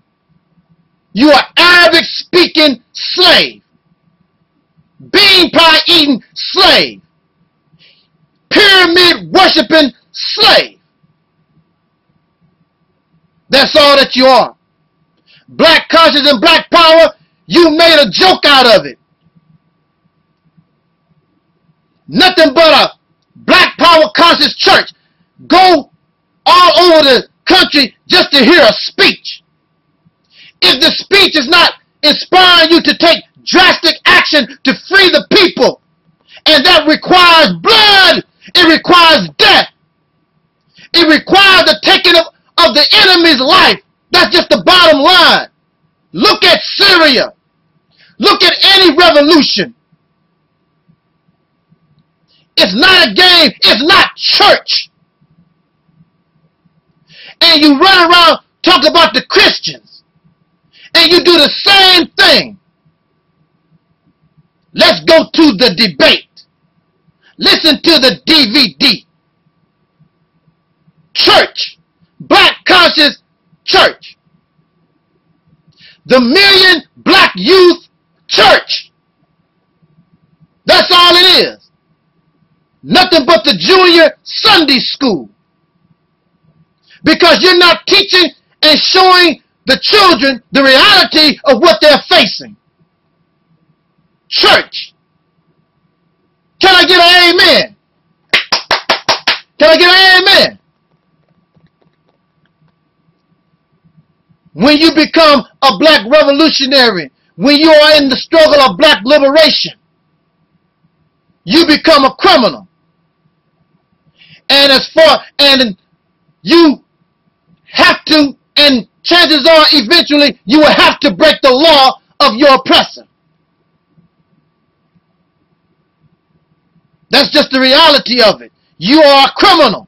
You are Arabic speaking slave. Bean pie eating slave. Pyramid worshiping slave. That's all that you are. Black conscience and black power, you made a joke out of it. Nothing but a black power conscious church. Go all over the country just to hear a speech. If the speech is not inspiring you to take drastic action to free the people, and that requires blood, it requires death, it requires the taking of the enemy's life. That's just the bottom line. Look at Syria. Look at any revolution. It's not a game. It's not church. And you run around talking about the Christians. And you do the same thing. Let's go to the debate. Listen to the DVD. Church. Black conscious church. The Million Black Youth Church. That's all it is. Nothing but the junior Sunday school. Because you're not teaching and showing the children the reality of what they're facing. Church. Can I get an amen? Can I get an amen? When you become a black revolutionary, when you are in the struggle of black liberation, you become a criminal. And you have to, and chances are eventually you will have to break the law of your oppressor. That's just the reality of it. You are a criminal.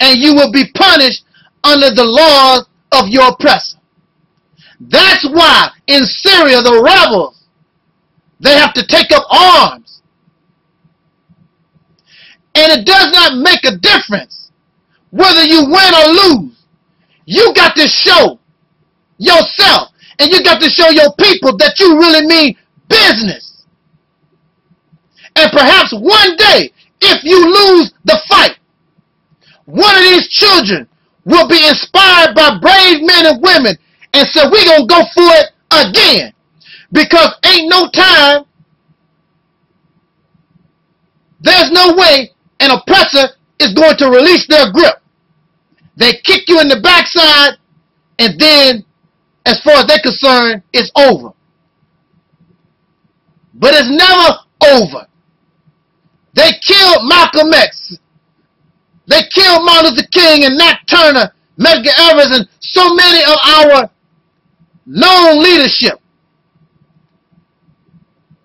And you will be punished under the laws of your oppressor. That's why in Syria, the rebels, they have to take up arms. And it does not make a difference whether you win or lose. You got to show yourself, and you got to show your people that you really mean business. And perhaps one day, if you lose the fight, one of these children will be inspired by brave men and women and say, we're going to go for it again. Because ain't no time, there's no way an oppressor is going to release their grip. They kick you in the backside, and then, as far as they're concerned, it's over. But it's never over. They killed Malcolm X. They killed Martin Luther King and Nat Turner, Medgar Evers, and so many of our known leadership.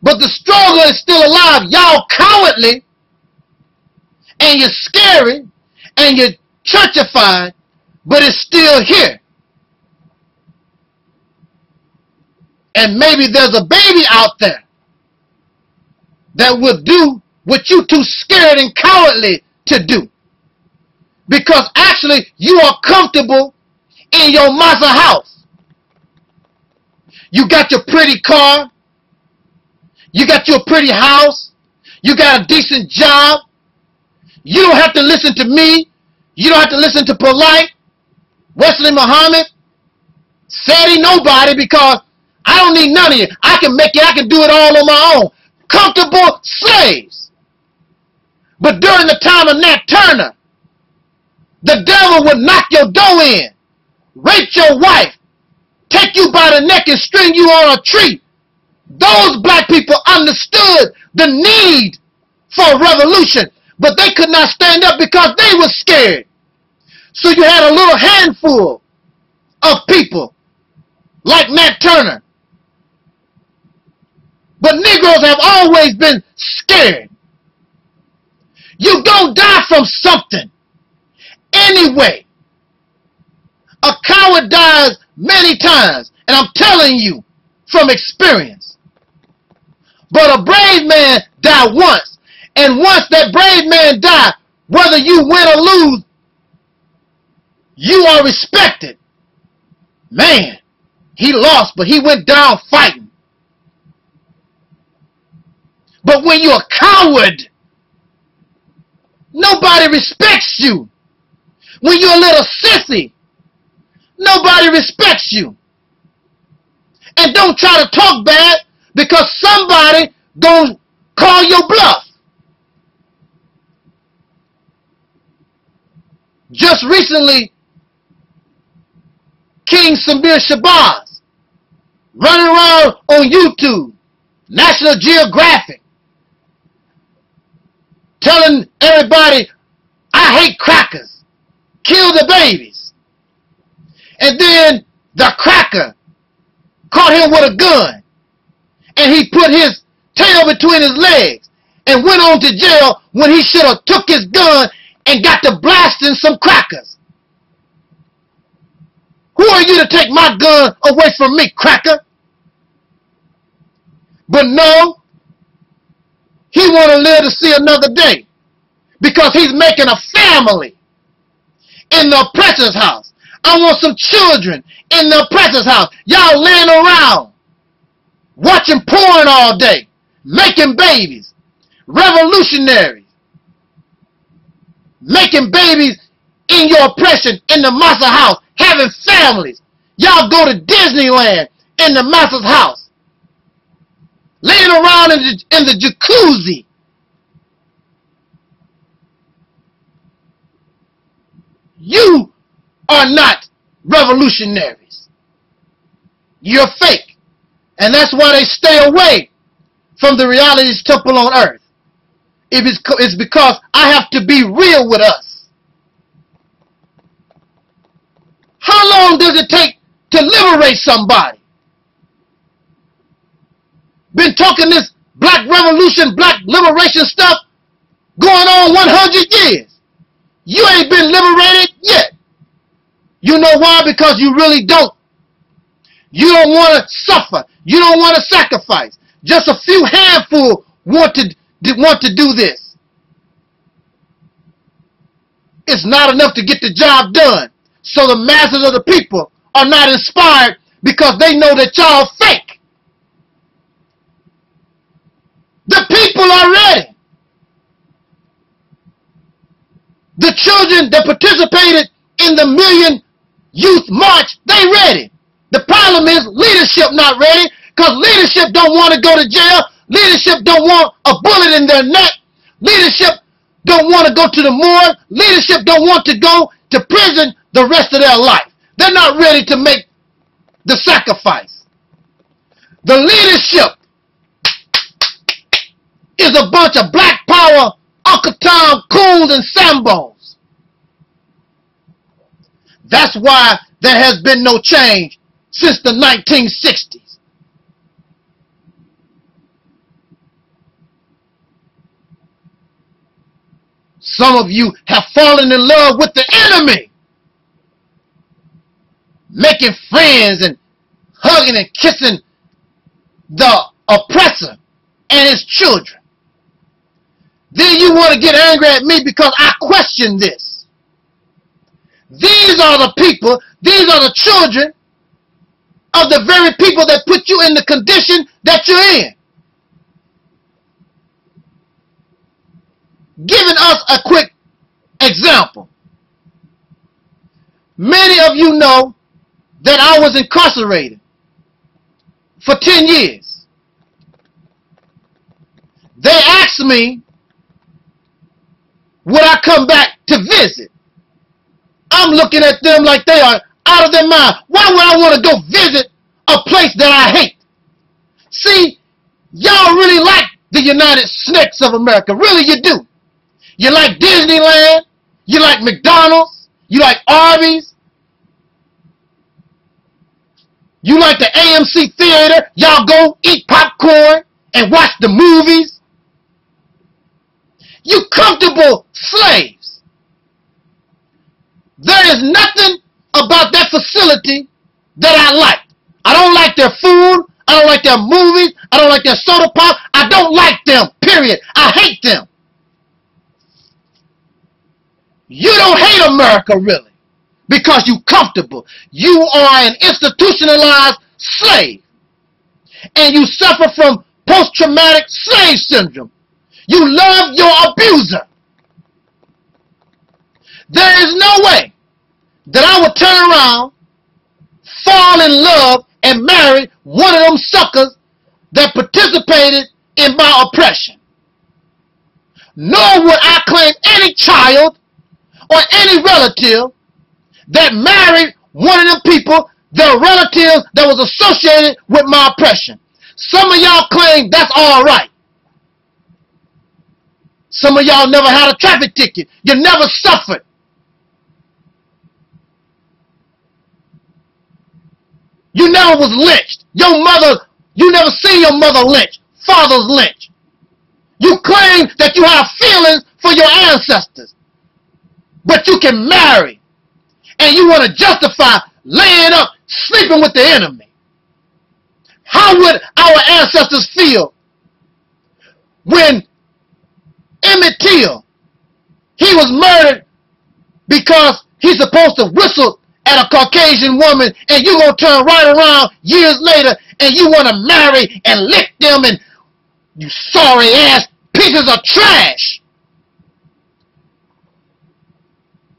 But the struggle is still alive. Y'all cowardly, and you're scary, and you're churchified, but it's still here. And maybe there's a baby out there that will do what you're too scared and cowardly to do. Because actually, you are comfortable in your mother house. You got your pretty car. You got your pretty house. You got a decent job. You don't have to listen to me. You don't have to listen to Polite, Wesley Muhammad, Sadie, nobody, because I don't need none of you. I can make it. I can do it all on my own. Comfortable slaves. But during the time of Nat Turner, the devil will knock your door in, rape your wife, take you by the neck and string you on a tree. Those black people understood the need for revolution. but they could not stand up because they were scared. So you had a little handful of people like Nat Turner. But Negroes have always been scared. You don't die from something anyway. A coward dies many times, and I'm telling you from experience. But a brave man died once, and once that brave man died, whether you win or lose, you are respected. Man, he lost, but he went down fighting. But when you're a coward, nobody respects you. When you're a little sissy, nobody respects you. And don't try to talk bad, because somebody gonna call your bluff. Just recently, King Samir Shabazz running around on YouTube, National Geographic, telling everybody, I hate crackers, kill the babies. And then the cracker caught him with a gun, and he put his tail between his legs and went on to jail when he should have took his gun and got to blasting some crackers. Who are you to take my gun away from me, cracker? But no, he want to live to see another day, because he's making a family in the oppressor's house. I want some children in the oppressor's house. Y'all laying around, watching porn all day, making babies, revolutionaries, making babies in your oppression in the master's house, having families. Y'all go to Disneyland in the master's house, laying around in the jacuzzi. You are not revolutionaries. You're fake. And that's why they stay away from the Reality's Temple on Earth. It's because I have to be real with us. How long does it take to liberate somebody? Been talking this black revolution, black liberation stuff going on 100 years. You ain't been liberated yet. You know why? Because you really don't. You don't want to suffer. You don't want to sacrifice. Just a few handful want to do this. It's not enough to get the job done. So the masses of the people are not inspired, because they know that y'all fake. The people are ready. The children that participated in the Million Youth March, they ready. The problem is leadership not ready, because leadership don't want to go to jail. Leadership don't want a bullet in their neck. Leadership don't want to go to the morgue. Leadership don't want to go to prison the rest of their life. They're not ready to make the sacrifice. The leadership is a bunch of black power, Uncle Tom, coons, and sambos. That's why there has been no change since the 1960s. Some of you have fallen in love with the enemy, making friends and hugging and kissing the oppressor and his children. Then you want to get angry at me because I question this. These are the people, these are the children of the very people that put you in the condition that you're in, giving us a quick example. Many of you know that I was incarcerated for 10 years. They asked me, would I come back to visit? I'm looking at them like they are out of their mind. Why would I want to go visit a place that I hate? See, y'all really like the United Snakes of America. Really, you do. You like Disneyland? You like McDonald's? You like Arby's? You like the AMC theater? Y'all go eat popcorn and watch the movies? You comfortable slaves. There is nothing about that facility that I like. I don't like their food. I don't like their movies. I don't like their soda pop. I don't like them, period. I hate them. You don't hate America, really, because you comfortable. You are an institutionalized slave, and you suffer from post-traumatic slave syndrome. You love your abuser. There is no way that I would turn around, fall in love, and marry one of them suckers that participated in my oppression. Nor would I claim any child or any relative that married one of them people, their relatives that was associated with my oppression. Some of y'all claim that's all right. Some of y'all never had a traffic ticket. You never suffered. You never was lynched. Your mother, you never seen your mother lynched. Father's lynched. You claim that you have feelings for your ancestors. But you can marry, and you want to justify laying up, sleeping with the enemy. How would our ancestors feel when Emmett Till, he was murdered because he's supposed to whistle at a Caucasian woman, and you're going to turn right around years later, and you want to marry and lick them, and you sorry ass pieces of trash.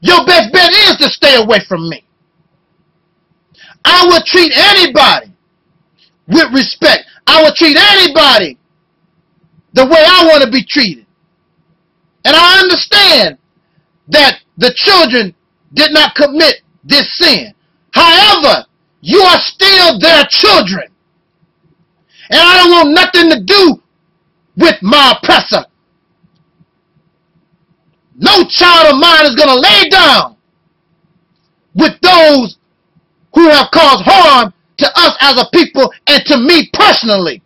Your best bet is to stay away from me. I will treat anybody with respect. I will treat anybody the way I want to be treated. And I understand that the children did not commit this sin. However, you are still their children. And I don't want nothing to do with my oppressor. No child of mine is going to lay down with those who have caused harm to us as a people and to me personally.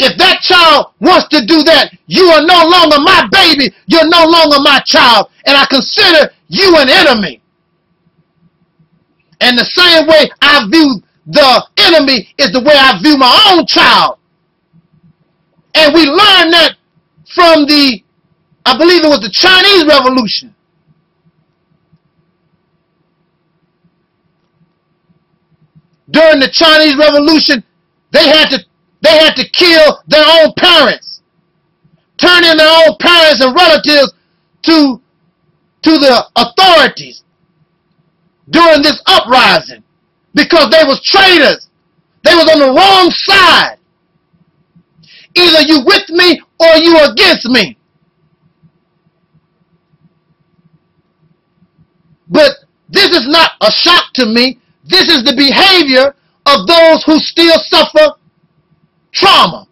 If that child wants to do that, you are no longer my baby. You're no longer my child. And I consider you an enemy. And the same way I view the enemy is the way I view my own child. And we learn that from the, I believe it was the Chinese Revolution. During the Chinese Revolution, they had to kill their own parents, turn in their own parents and relatives to the authorities during this uprising because they was traitors. They was on the wrong side. Either you with me or you against me. But this is not a shock to me. This is the behavior of those who still suffer trauma.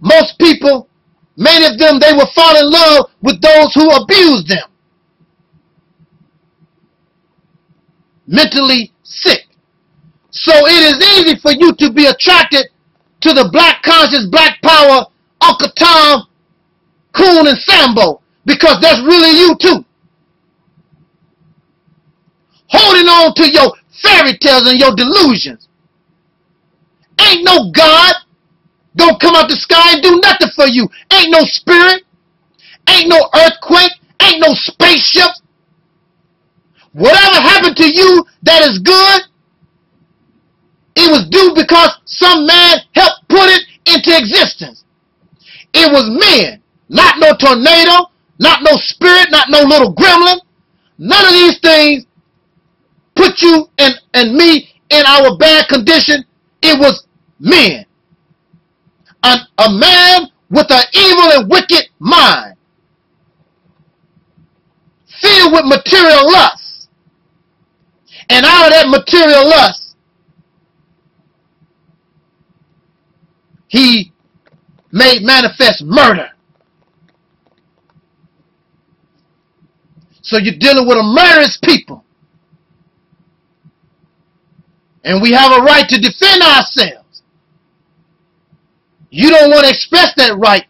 Most people, many of them, they will fall in love with those who abuse them. Mentally sick. So it is easy for you to be attracted to the black conscious, black power, Uncle Tom, Coon, and Sambo, because that's really you too. Holding on to your fairy tales and your delusions. Ain't no God. Don't come out the sky and do nothing for you. Ain't no spirit. Ain't no earthquake. Ain't no spaceship. Whatever happened to you that is good, it was due because some man helped put it into existence. It was men, not no tornado, not no spirit, not no little gremlin. None of these things put you and me in our bad condition. It was men. A man with an evil and wicked mind, filled with material lust. And out of that material lust, he made manifest murder. So you're dealing with a murderous people. And we have a right to defend ourselves. You don't want to express that right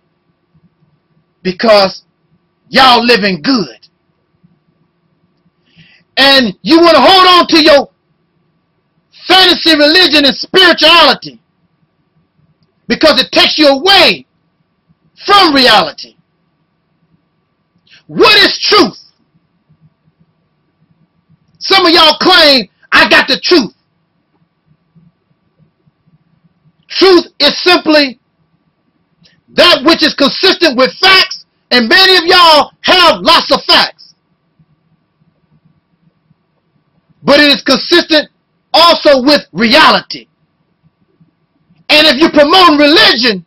because y'all living good. And you want to hold on to your fantasy religion and spirituality because it takes you away from reality. What is truth? Some of y'all claim, I got the truth. Truth is simply that which is consistent with facts, and many of y'all have lots of facts. But it is consistent also with reality. And if you promote religion,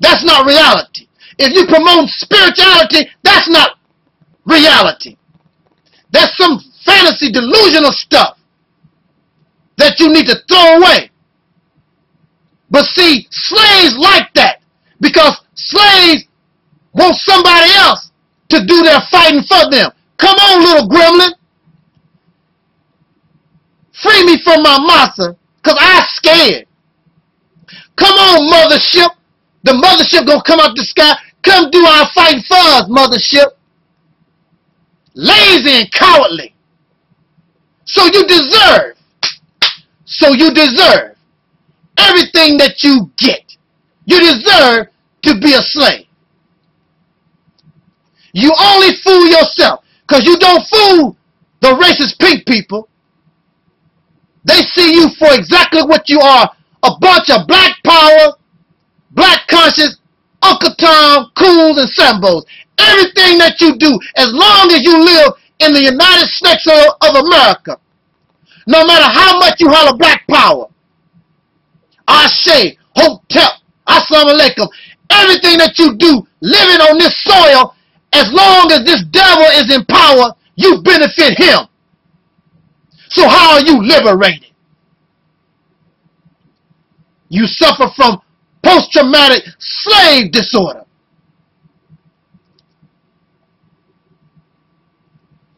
that's not reality. If you promote spirituality, that's not reality. That's some fantasy, delusional stuff that you need to throw away. But see, slaves like that because slaves want somebody else to do their fighting for them. Come on, little gremlin. Free me from my massa because I'm scared. Come on, mothership. The mothership going to come up the sky. Come do our fighting for us, mothership. Lazy and cowardly. So you deserve everything that you get. You deserve to be a slave. You only fool yourself because you don't fool the racist pink people. They see you for exactly what you are, a bunch of black power, black conscious, Uncle Tom, coons, and sambos. Everything that you do, as long as you live in the United States of America, no matter how much you holler black power, Ashe, Hotep, Assalamu Alaikum, everything that you do living on this soil, as long as this devil is in power, you benefit him. So how are you liberated? You suffer from post-traumatic slave disorder.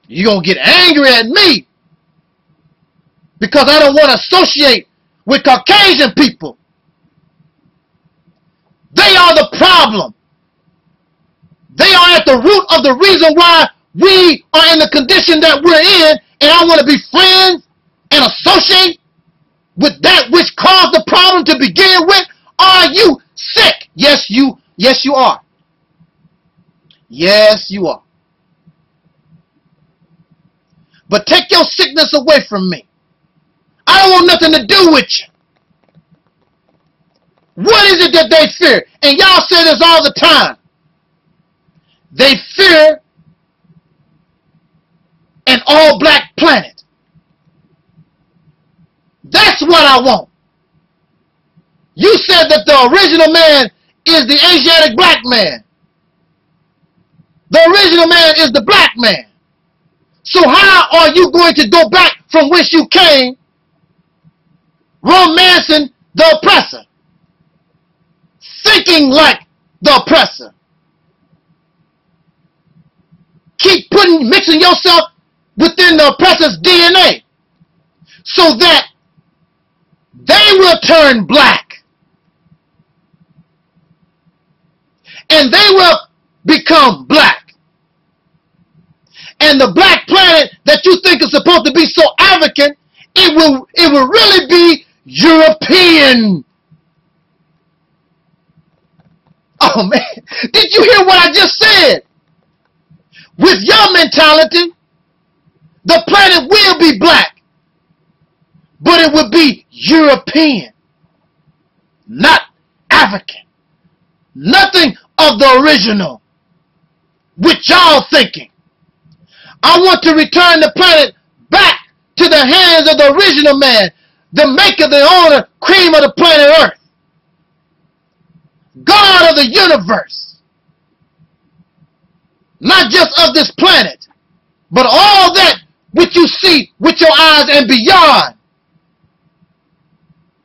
You're going to get angry at me because I don't want to associate with Caucasian people. They are the problem. They are at the root of the reason why we are in the condition that we're in, and I want to be friends and associate with that which caused the problem to begin with. Are you sick? Yes, you are. Yes, you are. But take your sickness away from me. I don't want nothing to do with you. What is it that they fear? And y'all say this all the time. They fear an all-black planet. That's what I want. You said that the original man is the Asiatic black man. The original man is the black man. So how are you going to go back from whence you came, romancing the oppressor, thinking like the oppressor? Keep mixing yourself within the oppressor's DNA so that they will turn black and they will become black. And the black planet that you think is supposed to be so African, it will really be European. Oh man, did you hear what I just said? With your mentality, the planet will be black, but it will be European, not African. Nothing of the original, which y'all thinking. I want to return the planet back to the hands of the original man, the maker, the owner, cream of the planet Earth, God of the universe, not just of this planet, but all that which you see with your eyes and beyond,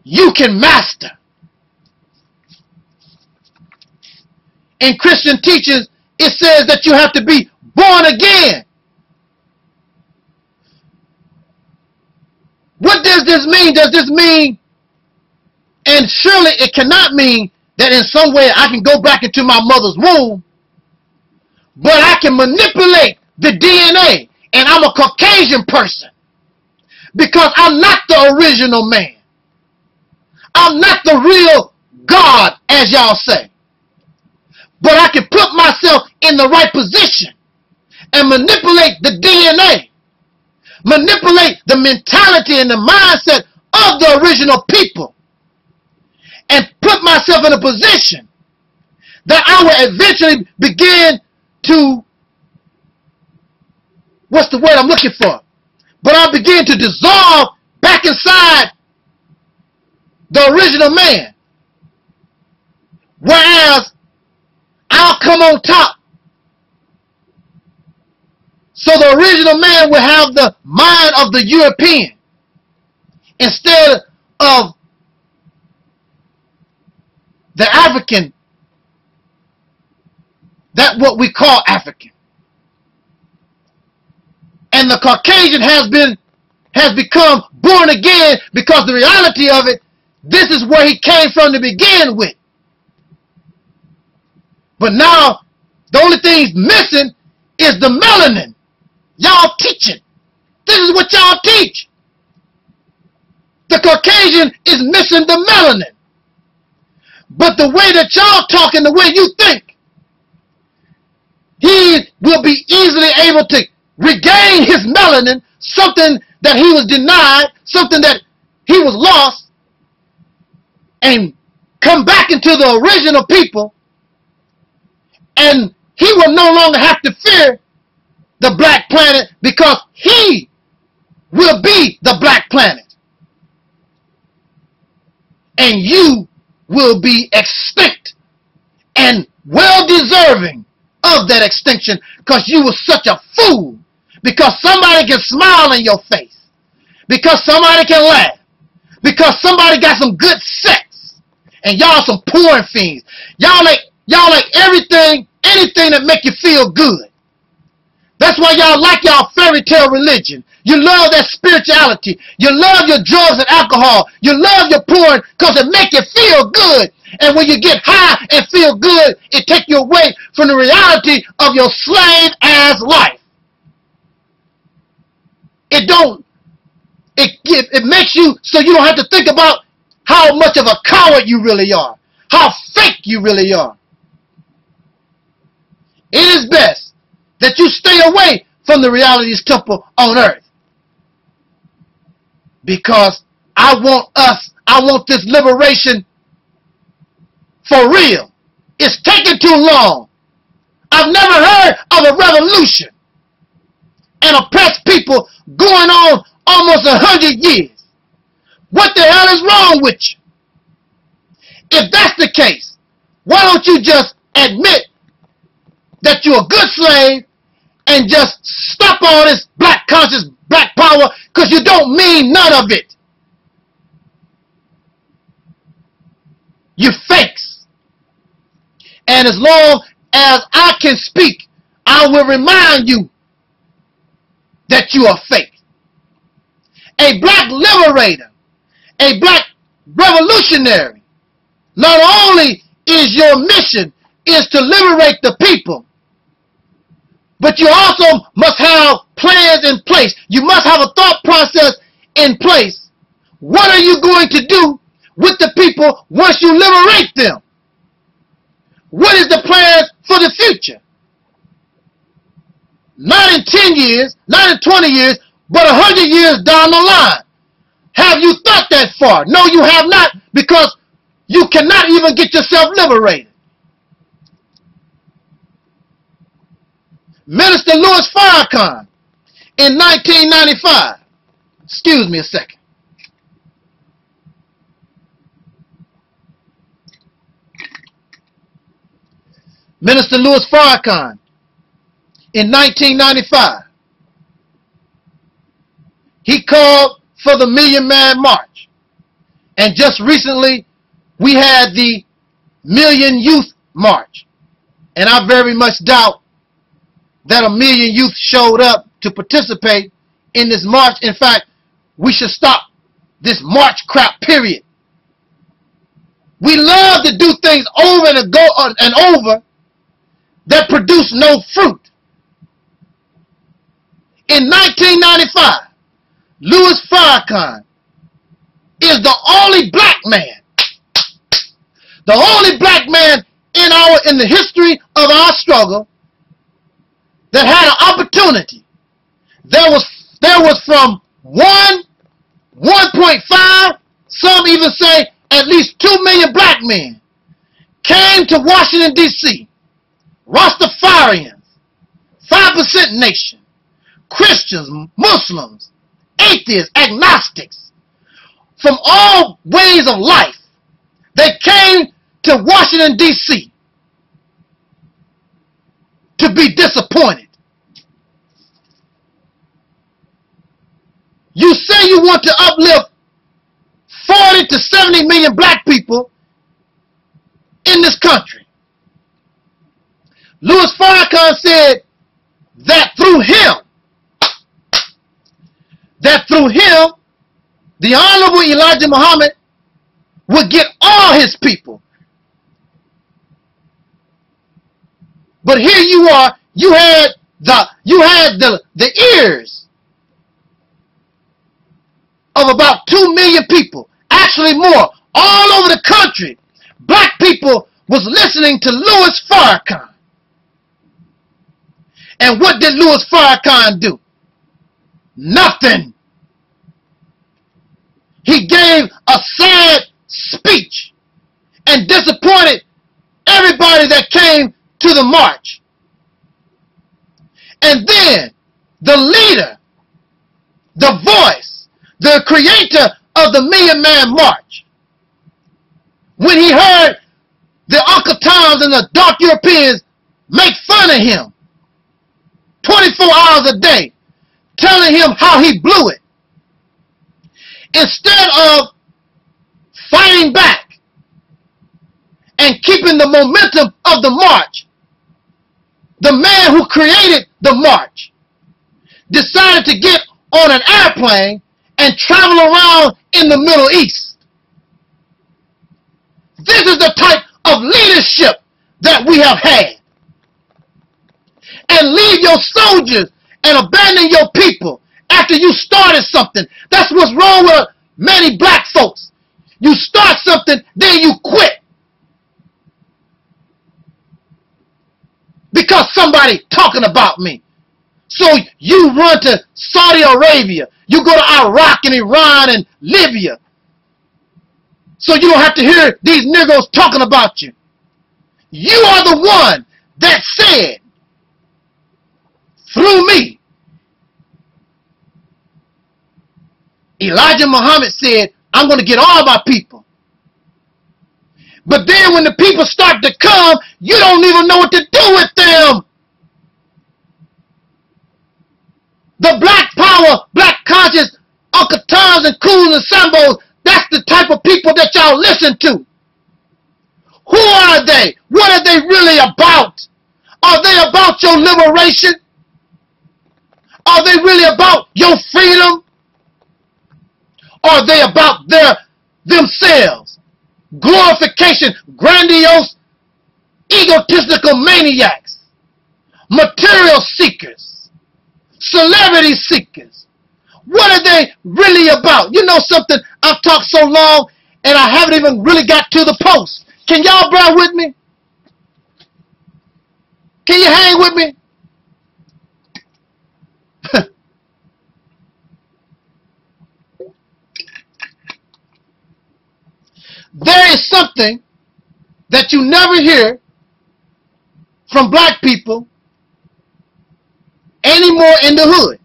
you can master. in Christian teachings, it says that you have to be born again. What does this mean? Does this mean, and surely it cannot mean, that in some way I can go back into my mother's womb, but I can manipulate the DNA and I'm a Caucasian person because I'm not the original man. I'm not the real God, as y'all say. But I can put myself in the right position and manipulate the DNA, manipulate the mentality and the mindset of the original people, and put myself in a position that I will eventually begin to, what's the word I'm looking for? But I begin to dissolve back inside the original man. Whereas I'll come on top. So the original man will have the mind of the European instead of the African, that what we call African. And the Caucasian has become born again, because the reality of it, this is where he came from to begin with. But now the only thing he's missing is the melanin. Y'all teaching. This is what y'all teach. The Caucasian is missing the melanin. But the way that y'all talk and the way you think, he will be easily able to regain his melanin, something that he was denied, something that he was lost, and come back into the original people, and he will no longer have to fear the black planet, because he will be the black planet. And you will be extinct, and well deserving of that extinction, because you were such a fool. Because somebody can smile in your face, because somebody can laugh, because somebody got some good sex, and y'all some porn fiends. Y'all like everything, anything that make you feel good. That's why y'all like y'all fairy tale religion. You love that spirituality. You love your drugs and alcohol. You love your porn because it makes you feel good. And when you get high and feel good, it takes you away from the reality of your slave-ass life. It makes you so you don't have to think about how much of a coward you really are, how fake you really are. It is best that you stay away from the reality's temple on earth. Because I want this liberation for real. It's taking too long. I've never heard of a revolution and oppressed people going on almost 100 years. What the hell is wrong with you? If that's the case, why don't you just admit that you're a good slave and just stop all this black conscious, black power, because you don't mean none of it. You fakes. And as long as I can speak, I will remind you that you are fake. A black liberator, a black revolutionary, not only is your mission is to liberate the people, but you also must have plans in place. You must have a thought process in place. What are you going to do with the people once you liberate them? What is the plan for the future? Not in 10 years, not in 20 years, but 100 years down the line. Have you thought that far? No, you have not, because you cannot even get yourself liberated. Minister Louis Farrakhan in 1995. Excuse me a second. Minister Louis Farrakhan in 1995. He called for the Million Man March. And just recently we had the Million Youth March. And I very much doubt that 1 million youth showed up to participate in this march. In fact, we should stop this march crap, period. We love to do things over and over that produce no fruit. In 1995, Louis Farrakhan is the only black man, in the history of our struggle that had an opportunity. There was from 1.5, some even say at least 2 million black men came to Washington, D.C. Rastafarians, 5% Nation, Christians, Muslims, atheists, agnostics, from all ways of life. They came to Washington, D.C. to be disappointed. You say you want to uplift 40 to 70 million black people in this country. Louis Farrakhan said that through him, the Honorable Elijah Muhammad would get all his people. But here you are, you had the ears of about 2 million people, actually more, all over the country. Black people was listening to Louis Farrakhan. And what did Louis Farrakhan do? Nothing. He gave a sad speech and disappointed everybody that came to the march. And then the leader, the voice, the creator of the Million Man March, when he heard the Uncle Toms and the dark Europeans make fun of him 24 hours a day, telling him how he blew it, instead of fighting back and keeping the momentum of the march, the man who created the march decided to get on an airplane and travel around in the Middle East. This is the type of leadership that we have had. And leave your soldiers and abandon your people after you started something. That's what's wrong with many black folks. You start something, then you quit. Because somebody talking about me. So you run to Saudi Arabia. You go to Iraq and Iran and Libya. So you don't have to hear these niggas talking about you. You are the one that said, through me, Elijah Muhammad said, I'm going to get all my people. But then when the people start to come, you don't even know what to do with them. The black power, black conscious, Uncle Toms and Coons and Sambos, that's the type of people that y'all listen to. Who are they? What are they really about? Are they about your liberation? Are they really about your freedom? Are they about themselves? Glorification, grandiose, egotistical maniacs, material seekers, celebrity seekers. What are they really about? You know something, I've talked so long and I haven't even really got to the post. Can y'all bear with me? Can you hang with me? There is something that you never hear from black people anymore in the hood.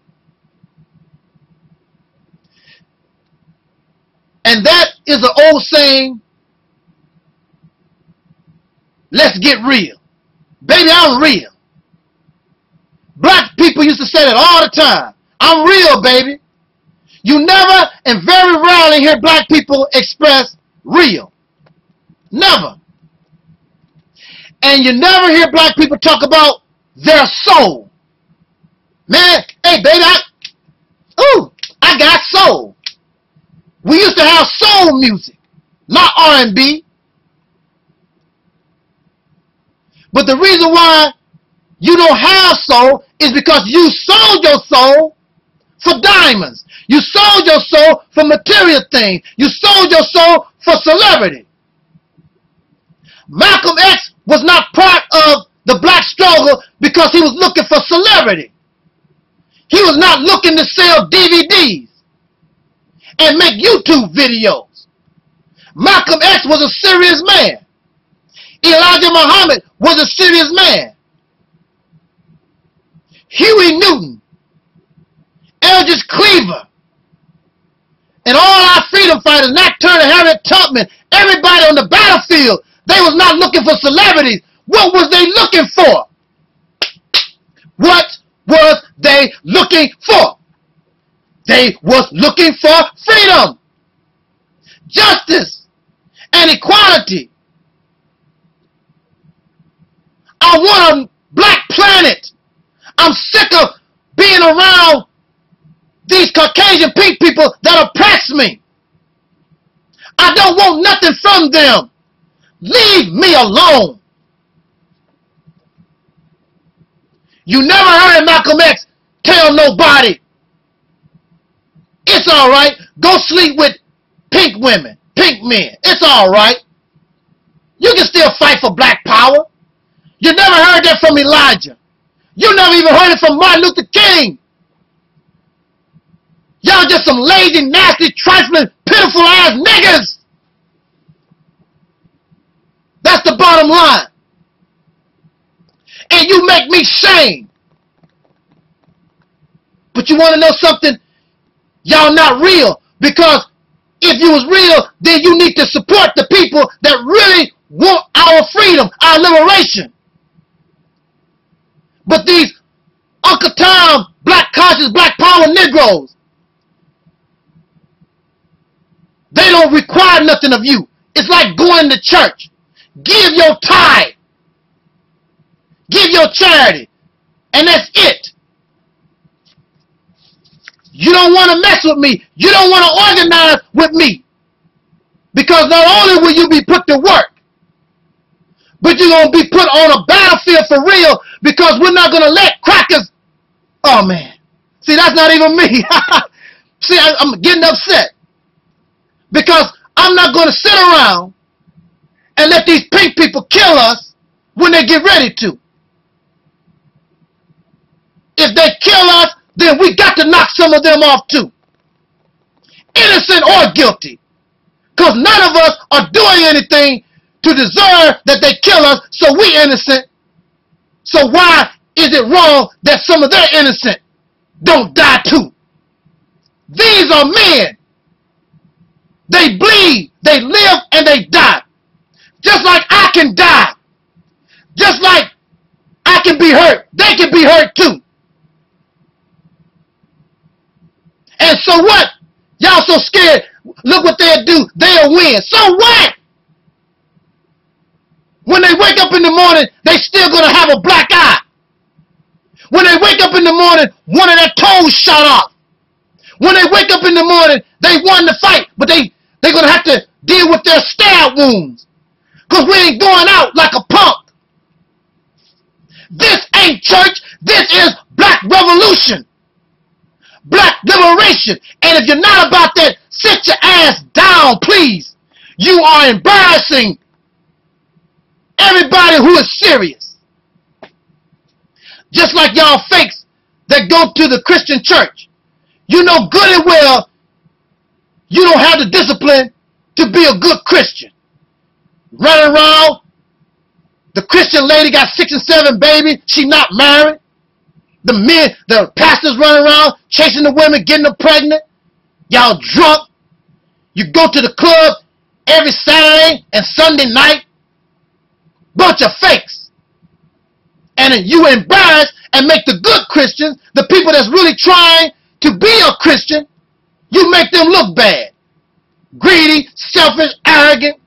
And that is the old saying, let's get real. Baby, I'm real. Black people used to say that all the time. I'm real, baby. You never and very rarely hear black people express real. Never. And you never hear black people talk about their soul. Man, hey, baby, I got soul. We used to have soul music, not R&B. But the reason why you don't have soul is because you sold your soul for diamonds. You sold your soul for material things. You sold your soul for celebrity. Malcolm X was not part of the black struggle because he was looking for celebrity. He was not looking to sell DVDs and make YouTube videos. Malcolm X was a serious man. Elijah Muhammad was a serious man. Huey Newton, Eldridge Cleaver, and all our freedom fighters, Nat Turner, Harriet Tubman, everybody on the battlefield, they was not looking for celebrities. What was they looking for? What was they looking for? They was looking for freedom, justice, and equality. I want a black planet. I'm sick of being around these Caucasian pink people that oppress me. I don't want nothing from them. Leave me alone. You never heard Malcolm X tell nobody, it's alright, go sleep with pink women, pink men. It's alright. You can still fight for black power. You never heard that from Elijah. You never even heard it from Martin Luther King. Y'all just some lazy, nasty, trifling, pitiful-ass niggas. That's the bottom line. And you make me shame. But you want to know something? Y'all not real. Because if you was real, then you need to support the people that really want our freedom, our liberation. But these Uncle Tom, black conscious, black power Negroes, they don't require nothing of you. It's like going to church. Give your tithe. Give your charity. And that's it. You don't want to mess with me. You don't want to organize with me. Because not only will you be put to work, but you're going to be put on a battlefield for real, because we're not going to let crackers... Oh, man. See, that's not even me. See, I'm getting upset. Because I'm not going to sit around and let these pink people kill us when they get ready to. If they kill us, then we got to knock some of them off too. Innocent or guilty. Because none of us are doing anything to deserve that they kill us, so we innocent. So why is it wrong that some of their innocent don't die too? These are men. They bleed, they live, and they die. Just like I can die. Just like I can be hurt, they can be hurt too. And so what? Y'all so scared. Look what they'll do. They'll win. So what? When they wake up in the morning, they still going to have a black eye. When they wake up in the morning, one of their toes shot off. When they wake up in the morning, they won the fight, but they're going to have to deal with their stab wounds. Because we ain't going out like a punk. This ain't church. This is black revolution. Black liberation. And if you're not about that, sit your ass down, please. You are embarrassing everybody who is serious. Just like y'all fakes that go to the Christian church. You know good and well you don't have the discipline to be a good Christian. Running around, the Christian lady got 6 and 7 babies, she not married. The men, the pastors running around, chasing the women, getting them pregnant. Y'all drunk. You go to the club every Saturday and Sunday night. Bunch of fakes. And you embarrass and make the good Christians, the people that's really trying to be a Christian, you make them look bad. Greedy, selfish, arrogant.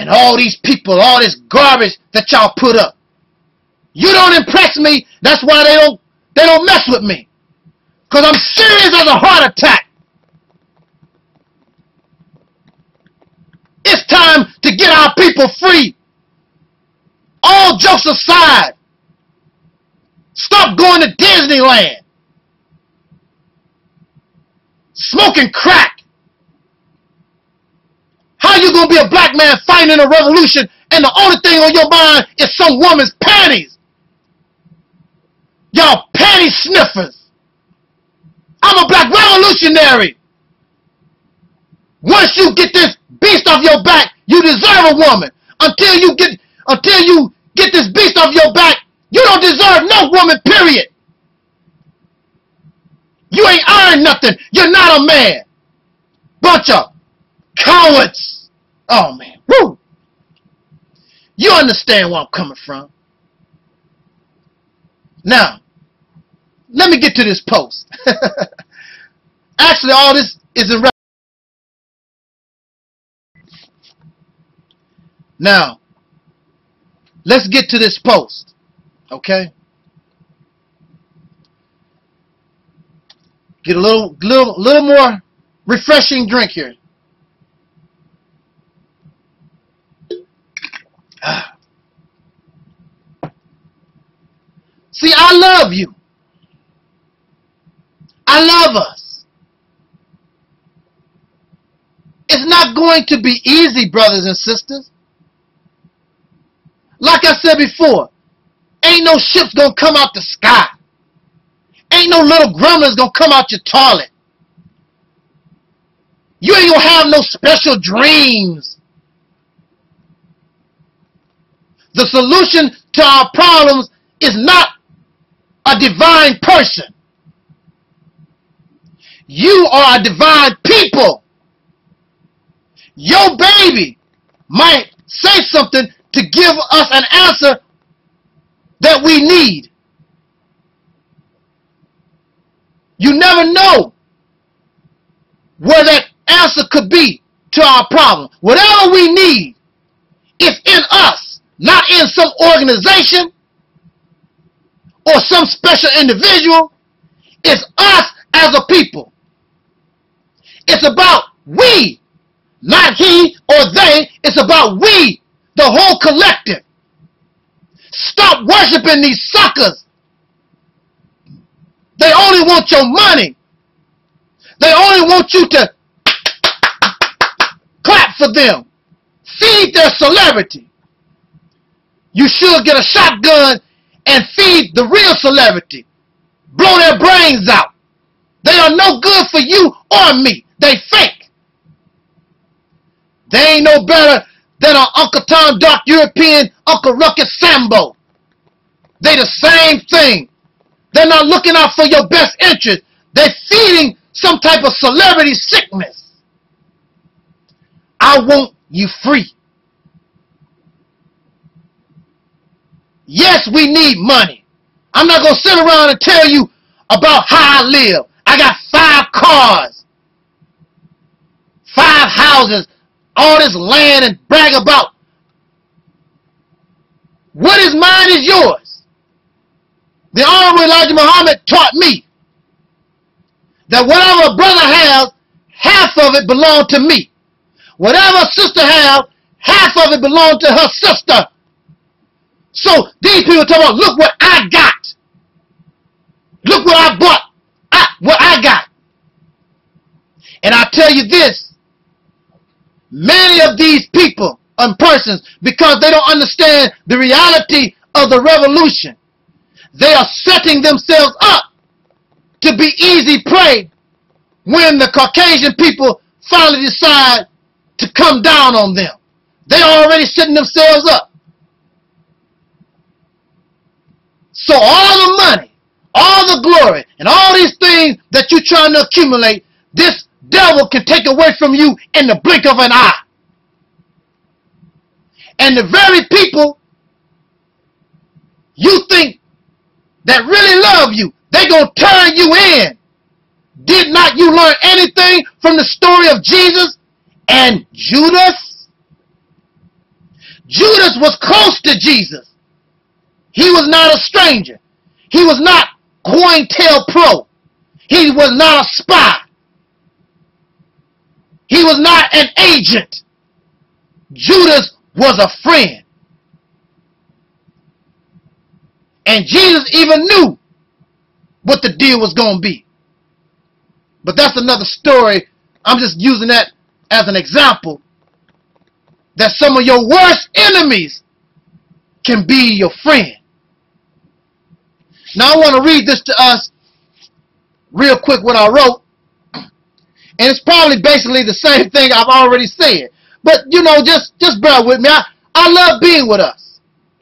and all these people, all this garbage that y'all put up. You don't impress me. That's why they don't mess with me. Because I'm serious as a heart attack. It's time to get our people free. All jokes aside, stop going to Disneyland, smoking crack. How you gonna be a black man fighting in a revolution and the only thing on your mind is some woman's panties? Y'all panty sniffers. I'm a black revolutionary. Once you get this beast off your back, you deserve a woman. Until you get this beast off your back, you don't deserve no woman, period. You ain't earned nothing. You're not a man. Bunch of cowards. Oh, man. Woo. You understand where I'm coming from. Now, let me get to this post. Actually, all this is in reference. Now, let's get to this post. Okay? Get a little more refreshing drink here. See, I love you. I love us. It's not going to be easy, brothers and sisters. Like I said before, ain't no ships gonna come out the sky. Ain't no little gremlins gonna come out your toilet. You ain't gonna have no special dreams. The solution to our problems is not a divine person. You are a divine people. Your baby might say something to give us an answer that we need. You never know where that answer could be to our problem. Whatever we need is in us, not in some organization or some special individual. It's us as a people. It's about we, not he or they. It's about we. The whole collective. Stop worshiping these suckers. They only want your money. They only want you to clap for them. Feed their celebrity. You should get a shotgun and feed the real celebrity. Blow their brains out. They are no good for you or me. They fake. They ain't no better than our Uncle Tom Dark European Uncle Ruckus Sambo. They the same thing. They're not looking out for your best interest. They're feeding some type of celebrity sickness. I want you free. Yes, we need money. I'm not going to sit around and tell you about how I live. I got 5 cars, 5 houses, all this land, and brag about what is mine is yours. The Honorable Elijah Muhammad taught me that whatever a brother has, half of it belonged to me. Whatever a sister has, half of it belonged to her sister. So these people talk about, look what I got, look what I bought, what I got. And I tell you this, many of these people and persons, because they don't understand the reality of the revolution, they are setting themselves up to be easy prey when the Caucasian people finally decide to come down on them. They are already setting themselves up. So all the money, all the glory, and all these things that you're trying to accumulate, this devil can take away from you in the blink of an eye. And the very people you think that really love you, they're going to turn you in. Did not you learn anything from the story of Jesus and Judas? Judas was close to Jesus. He was not a stranger. He was not COINTELPRO. He was not a spy. He was not an agent. Judas was a friend. And Jesus even knew what the deal was going to be. But that's another story. I'm just using that as an example. That some of your worst enemies can be your friend. Now I want to read this to us real quick, what I wrote. And it's probably basically the same thing I've already said. But, you know, just bear with me. I love being with us.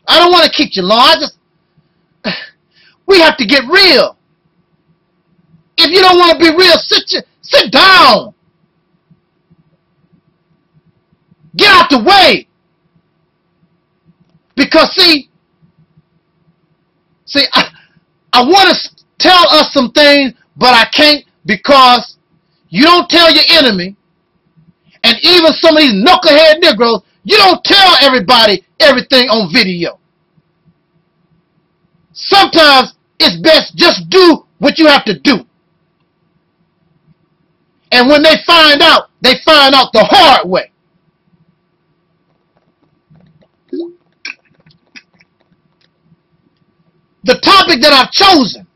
I don't want to keep you long. We have to get real. If you don't want to be real, sit down. Get out the way. Because, see, I want to tell us some things, but I can't, because you don't tell your enemy, and even some of these knucklehead Negroes, you don't tell everybody everything on video. Sometimes it's best just do what you have to do. And when they find out the hard way. The topic that I've chosen,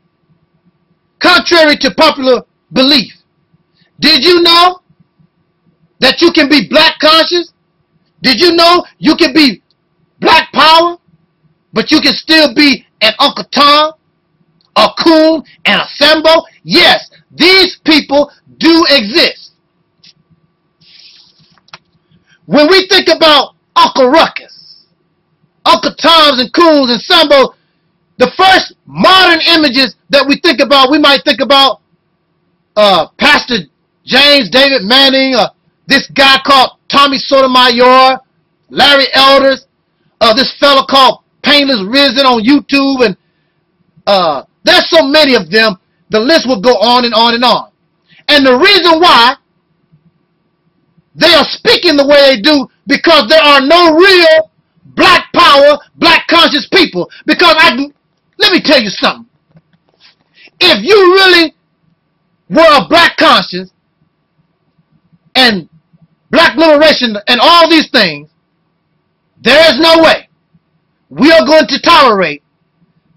contrary to popular belief, did you know that you can be black conscious? Did you know you can be black power, but you can still be an Uncle Tom, a Coon, and a Sambo? Yes, these people do exist. When we think about Uncle Ruckus, Uncle Toms and Coons and Sambos, the first modern images that we think about, we might think about Pastor James David Manning, this guy called Tommy Sotomayor, Larry Elders, this fellow called Painless Risen on YouTube, and there's so many of them. The list will go on and on and on. And the reason why they are speaking the way they do, because there are no real black power, black conscious people. Because let me tell you something. If you really were a black conscious and black liberation and all these things, there is no way we are going to tolerate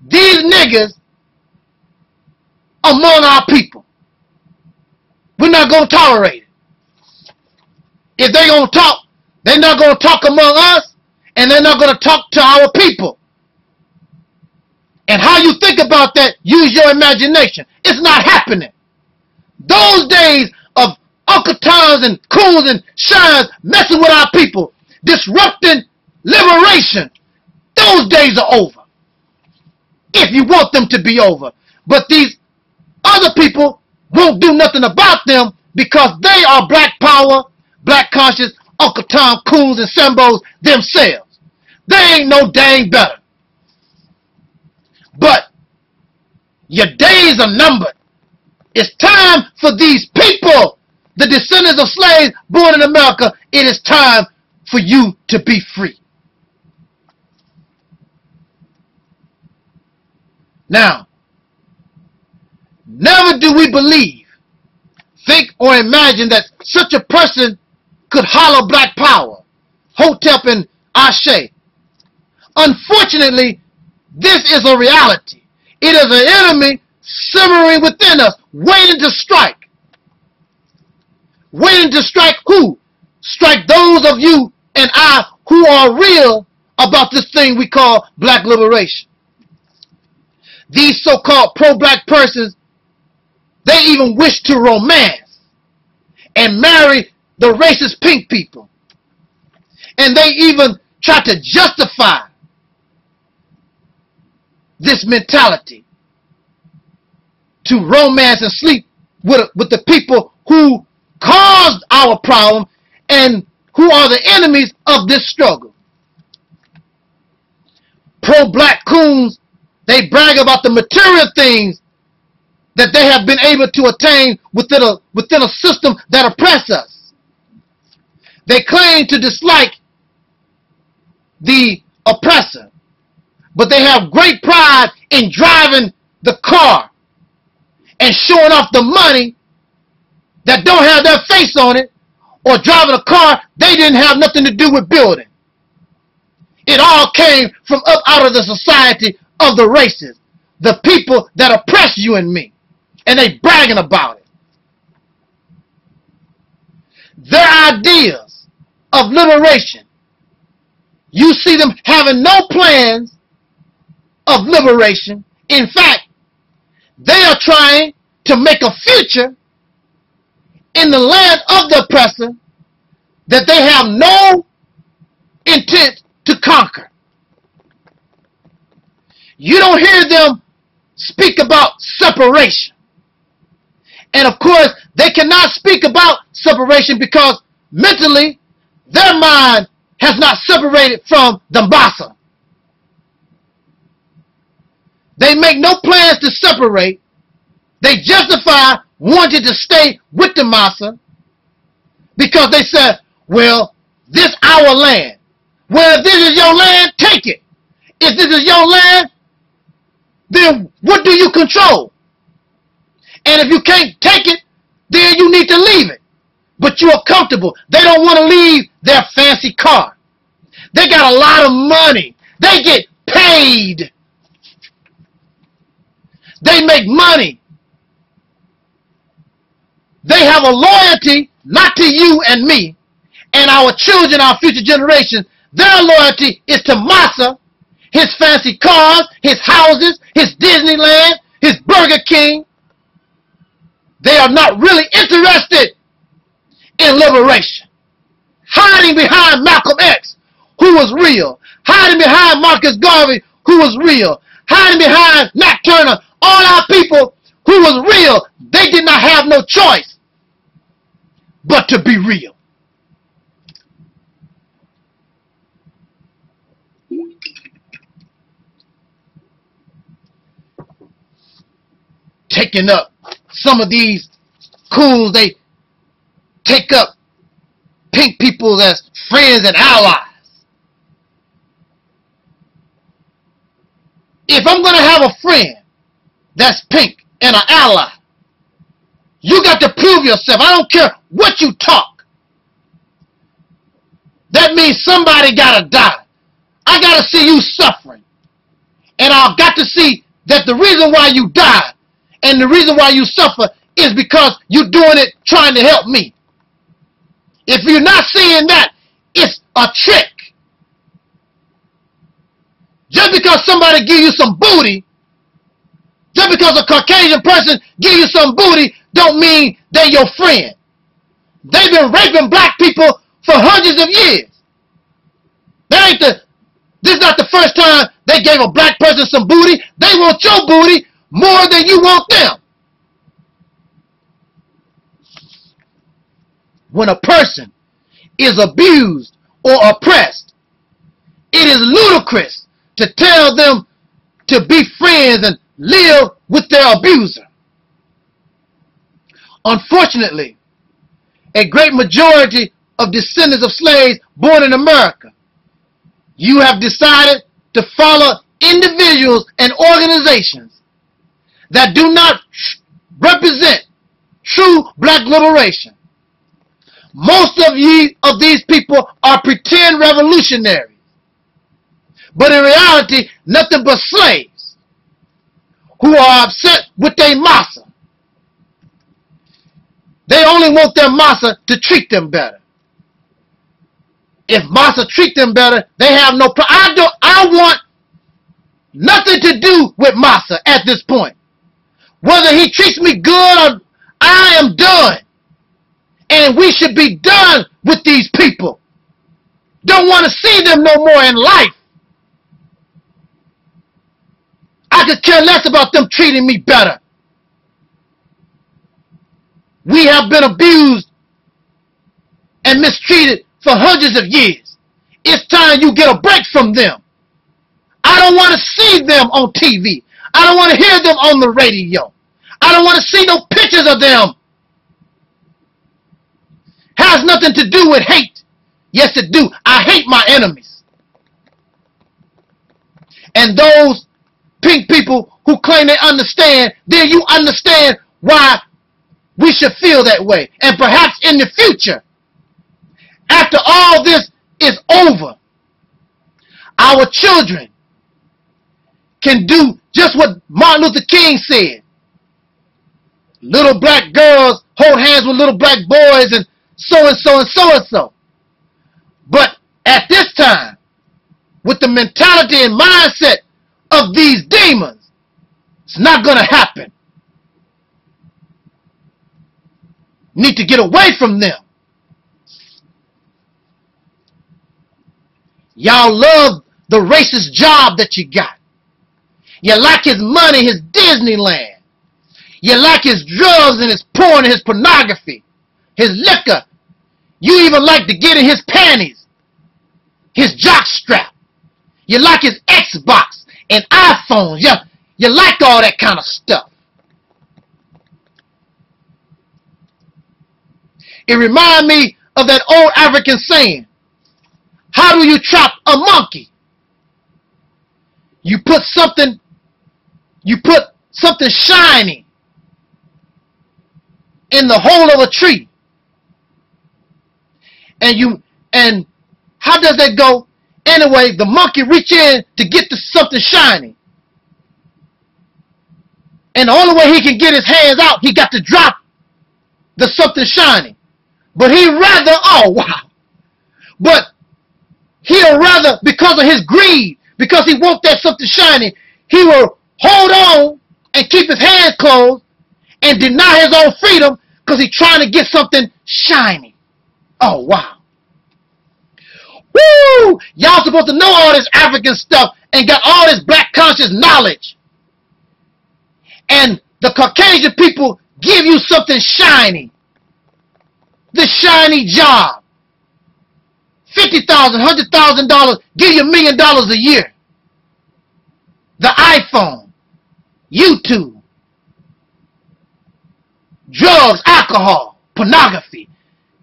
these niggas among our people. We're not going to tolerate it. If they're going to talk, they're not going to talk among us, and they're not going to talk to our people. And how you think about that, use your imagination. It's not happening. Those days of Uncle Toms and Coons and Shines messing with our people, disrupting liberation, those days are over. If you want them to be over. But these other people won't do nothing about them, because they are black power, black conscious, Uncle Tom, Coons, and Sambos themselves. They ain't no dang better. But your days are numbered. It's time for these people, the descendants of slaves born in America, it is time for you to be free. Now, never do we believe, think, or imagine that such a person could holler black power, Hotep and Ashe. Unfortunately, this is a reality. It is an enemy simmering within us, waiting to strike. Waiting to strike who? Strike those of you and I who are real about this thing we call black liberation. These so-called pro-black persons, they even wish to romance and marry the racist pink people. And they even try to justify this mentality to romance and sleep with the people who caused our problem and who are the enemies of this struggle. Pro-black coons, they brag about the material things that they have been able to attain within a system that oppresses us. They claim to dislike the oppressor, but they have great pride in driving the car and showing off the money that don't have their face on it, or driving a car they didn't have nothing to do with building. It all came from up out of the society of the races, the people that oppress you and me, and they bragging about it. Their ideas of liberation, you see them having no plans of liberation. In fact, they are trying to make a future in the land of the oppressor that they have no intent to conquer. You don't hear them speak about separation. And of course, they cannot speak about separation because mentally, their mind has not separated from the massa. They make no plans to separate. They justify wanting to stay with the massa because they said, well, this is our land. Well, if this is your land, take it. If this is your land, then what do you control? And if you can't take it, then you need to leave it. But you are comfortable. They don't want to leave their fancy car. They got a lot of money. They get paid. They make money. They have a loyalty not to you and me and our children, our future generations. Their loyalty is to Massa, his fancy cars, his houses, his Disneyland, his Burger King. They are not really interested in liberation. Hiding behind Malcolm X, who was real. Hiding behind Marcus Garvey, who was real. Hiding behind Nat Turner, all our people who was real. They did not have no choice but to be real. Taking up some of these cools, they take up pink people as friends and allies. If I'm going to have a friend that's pink and an ally, you got to prove yourself. I don't care what you talk. That means somebody got to die. I got to see you suffering. And I've got to see that the reason why you died and the reason why you suffer is because you're doing it trying to help me. If you're not seeing that, it's a trick. Just because somebody give you some booty, just because a Caucasian person give you some booty, don't mean they're your friend. They've been raping black people for hundreds of years. This is not the first time they gave a black person some booty. They want your booty more than you want them. When a person is abused or oppressed, it is ludicrous to tell them to be friends and live with their abuser. Unfortunately, a great majority of descendants of slaves born in America, you have decided to follow individuals and organizations that do not represent true black liberation. Most of you, of these people, are pretend revolutionaries, but in reality, nothing but slaves who are upset with their massa. They only want their massa to treat them better. If massa treat them better, they have no problem. I want nothing to do with massa at this point. Whether he treats me good or I am done. And we should be done with these people. Don't want to see them no more in life. I could care less about them treating me better. We have been abused and mistreated for hundreds of years. It's time you get a break from them. I don't want to see them on TV. I don't want to hear them on the radio. I don't want to see no pictures of them. Has nothing to do with hate. Yes, it do. I hate my enemies. and those pink people who claim they understand, then you understand why we should feel that way. And perhaps in the future, after all this is over, our children can do just what Martin Luther King said. Little black girls hold hands with little black boys and so and so and so and so. But at this time, with the mentality and mindset of these demons, it's not going to happen. Need to get away from them. Y'all love the racist job that you got. You like his money, his Disneyland. You like his drugs and his porn and his pornography, his liquor. You even like to get in his panties, his jock strap. You like his Xbox and iPhones. You like all that kind of stuff. It reminds me of that old African saying, how do you chop a monkey? You put something shiny in the hole of a tree. And how does that go? Anyway, the monkey reach in to get to something shiny. And the only way he can get his hands out, he got to drop the something shiny. But he rather, oh wow. But he'll rather, because of his greed, because he wants that something shiny, he will hold on and keep his hands closed and deny his own freedom because he's trying to get something shiny. Oh, wow. Woo! Y'all supposed to know all this African stuff and got all this black conscious knowledge. And the Caucasian people give you something shiny. The shiny job. $50,000, $100,000, give you $1 million a year. The iPhone, YouTube, drugs, alcohol, pornography.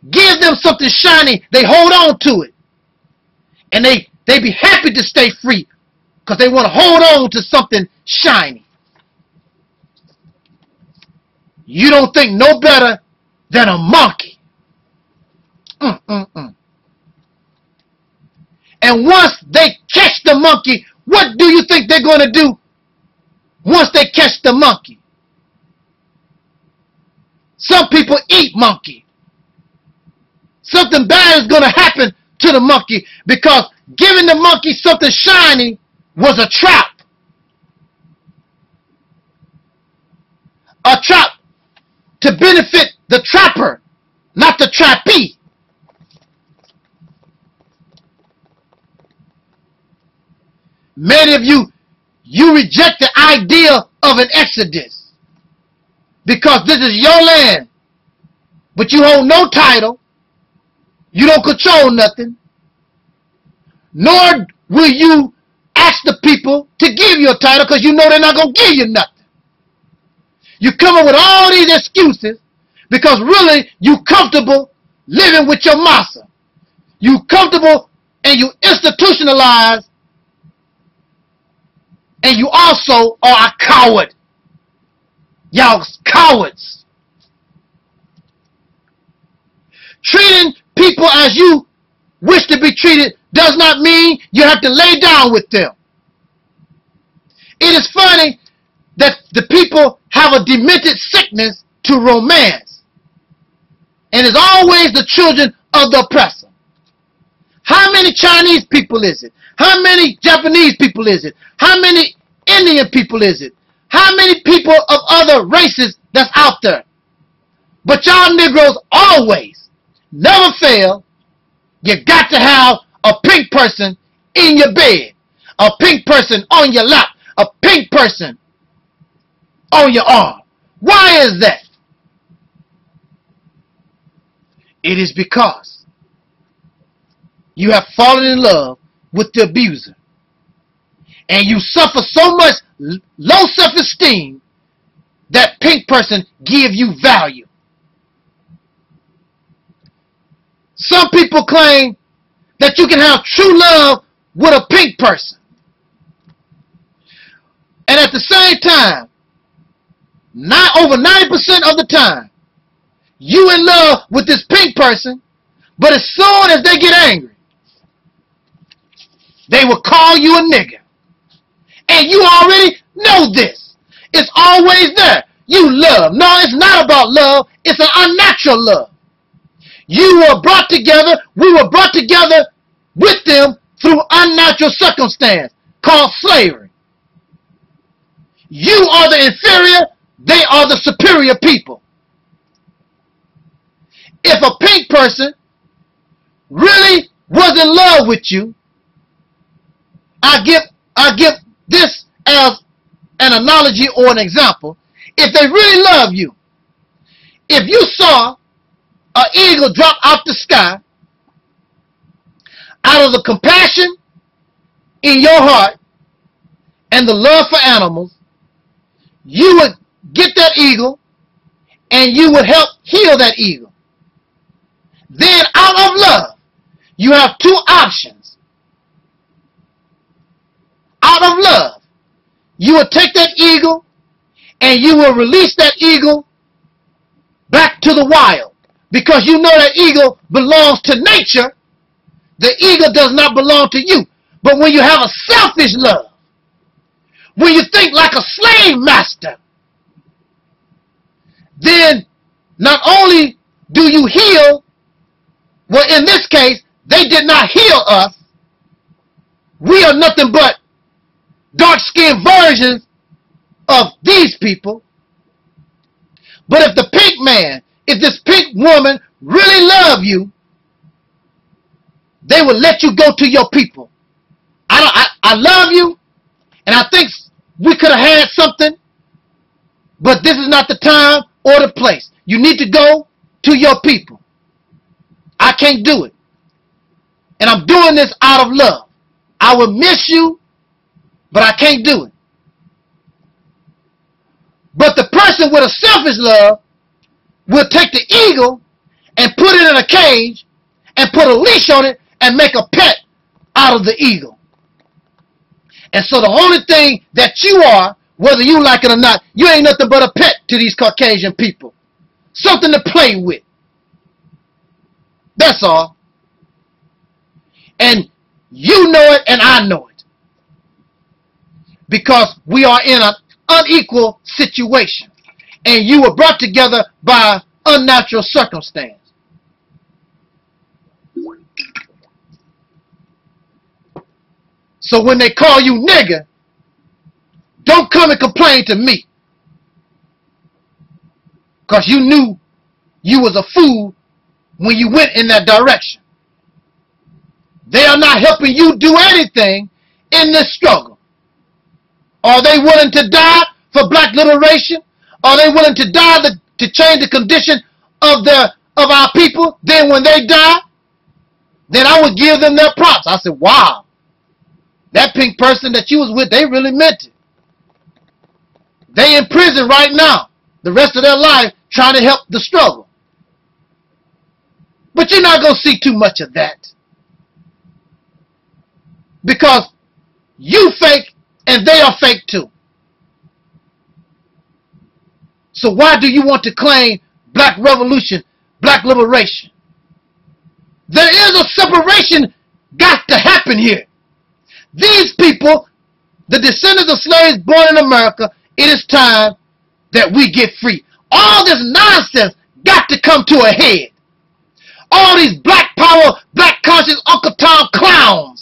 Give them something shiny. They hold on to it. And they be happy to stay free because they want to hold on to something shiny. You don't think no better than a monkey. And once they catch the monkey, what do you think they're going to do once they catch the monkey? Some people eat monkey. Something bad is going to happen to the monkey because giving the monkey something shiny was a trap. A trap to benefit the trapper, not the trappee. Many of you reject the idea of an exodus. Because this is your land, but you hold no title, you don't control nothing, nor will you ask the people to give you a title because you know they're not going to give you nothing. You come up with all these excuses because really you comfortable living with your massa. You comfortable and you institutionalize, and you also are a coward. Y'all cowards. Treating people as you wish to be treated does not mean you have to lay down with them. It is funny that the people have a demented sickness to romance. And it's always the children of the oppressor. How many Chinese people is it? How many Japanese people is it? How many Indian people is it? How many people of other races that's out there? But y'all Negroes always, never fail, you got to have a pink person in your bed, a pink person on your lap, a pink person on your arm. Why is that? It is because you have fallen in love with the abuser. And you suffer so much low self-esteem that pink person give you value. Some people claim that you can have true love with a pink person. And at the same time, not over 90% of the time, you in love with this pink person, but as soon as they get angry, they will call you a nigger. And you already know this. It's always there. You love. No, it's not about love. It's an unnatural love. You were brought together. We were brought together with them through unnatural circumstance called slavery. You are the inferior. They are the superior people. If a pink person really was in love with you, I give this as an analogy or an example. If they really love you, if you saw an eagle drop out the sky, out of the compassion in your heart and the love for animals, you would get that eagle and you would help heal that eagle. Then out of love, you have two options. Out of love, you will take that eagle and you will release that eagle back to the wild, because you know that eagle belongs to nature. The eagle does not belong to you. But when you have a selfish love, when you think like a slave master, then not only do you heal, well, in this case, they did not heal us. We are nothing but dark-skinned versions of these people. But if the pink man, if this pink woman really love you, they will let you go to your people. I love you, and I think we could have had something, but this is not the time or the place. You need to go to your people. I can't do it. And I'm doing this out of love. I will miss you, but I can't do it. But the person with a selfish love will take the eagle and put it in a cage and put a leash on it and make a pet out of the eagle. And so the only thing that you are, whether you like it or not, you ain't nothing but a pet to these Caucasian people. Something to play with. That's all. And you know it and I know it. Because we are in an unequal situation. And you were brought together by unnatural circumstance. So when they call you nigger, don't come and complain to me. Because you knew you was a fool when you went in that direction. They are not helping you do anything in this struggle. Are they willing to die for black liberation? Are they willing to die to change the condition of our people? Then when they die, then I would give them their props. I said, wow, that pink person that you was with, they really meant it. They in prison right now, the rest of their life, trying to help the struggle. But you're not going to see too much of that. Because you fake and they are fake too. So why do you want to claim black revolution, black liberation? There is a separation got to happen here. These people, the descendants of slaves born in America, it is time that we get free. All this nonsense got to come to a head. All these black power, black conscious Uncle Tom clowns.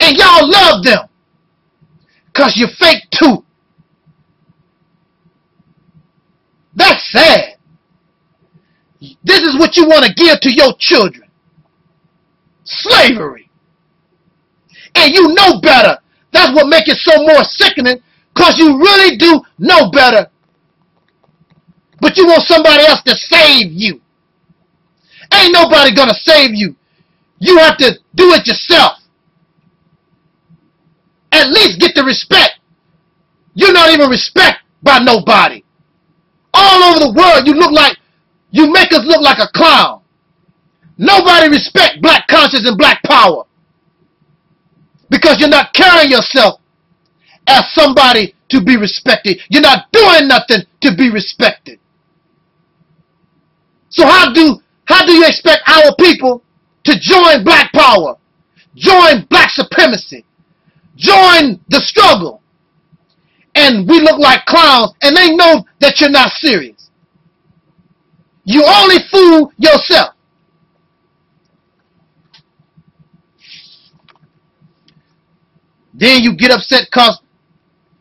And y'all love them. Because you're fake too. That's sad. This is what you want to give to your children. Slavery. And you know better. That's what makes it so more sickening. Because you really do know better. But you want somebody else to save you. Ain't nobody gonna save you. You have to do it yourself. At least get the respect. You're not even respected by nobody. All over the world, you look like, you make us look like a clown. Nobody respects black conscience and black power. Because you're not carrying yourself as somebody to be respected. You're not doing nothing to be respected. So how do you expect our people to join black power, join black supremacy, join the struggle, and we look like clowns, and they know that you're not serious? You only fool yourself. Then you get upset because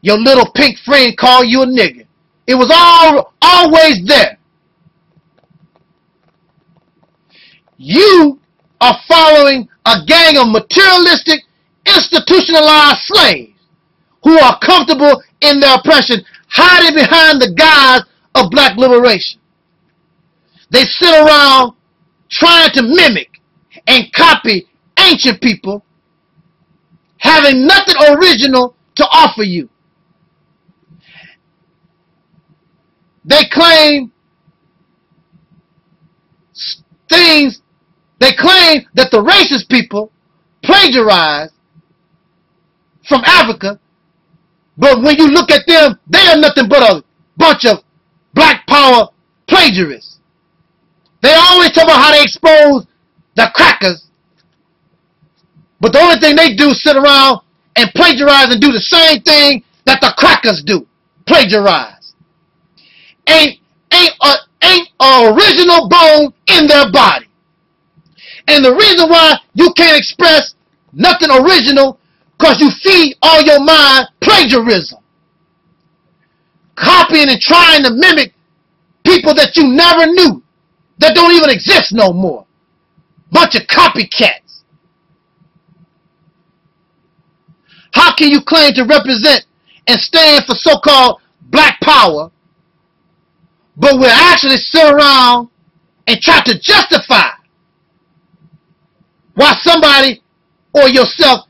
your little pink friend called you a nigger. It was always there. You are following a gang of materialistic, institutionalized slaves who are comfortable in their oppression, hiding behind the guise of black liberation. They sit around trying to mimic and copy ancient people, having nothing original to offer you. They claim things, they claim that the racist people plagiarized from Africa, but when you look at them, they are nothing but a bunch of black power plagiarists. They always talk about how they expose the crackers, but the only thing they do is sit around and plagiarize and do the same thing that the crackers do, plagiarize. Ain't a original bone in their body. And the reason why you can't express nothing original, because you feed all your mind plagiarism, copying and trying to mimic people that you never knew, that don't even exist no more. Bunch of copycats. How can you claim to represent and stand for so-called black power, but we'll actually sit around and try to justify why somebody or yourself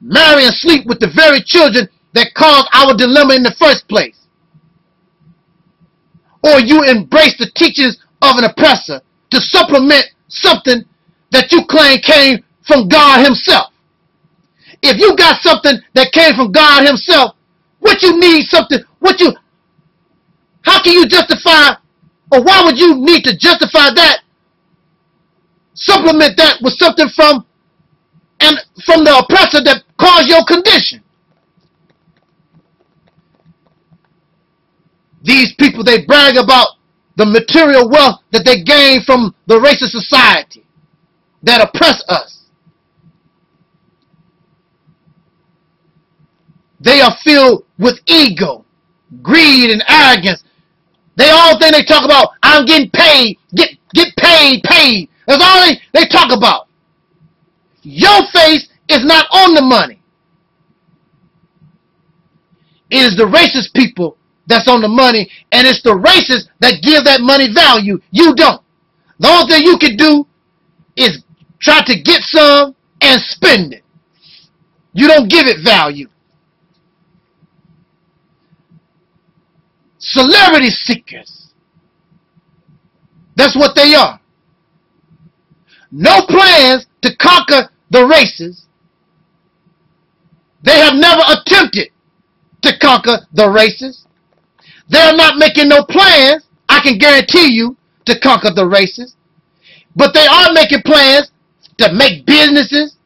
marry and sleep with the very children that caused our dilemma in the first place? Or you embrace the teachings of an oppressor to supplement something that you claim came from God himself. If you got something that came from God himself, what you need something, what you, how can you justify, or why would you need to justify that, supplement that with something from the oppressor that caused your condition? These people, they brag about the material wealth that they gain from the racist society that oppress us. They are filled with ego, greed, and arrogance. They all think they talk about, I'm getting paid, get paid. That's all they talk about. Your face is not on the money. It is the racist people that's on the money, and it's the racists that give that money value. You don't. The only thing you can do is try to get some and spend it. You don't give it value. Celebrity seekers. That's what they are. No plans to conquer the races. They have never attempted to conquer the races. They are not making no plans, I can guarantee you, to conquer the races. But they are making plans to make businesses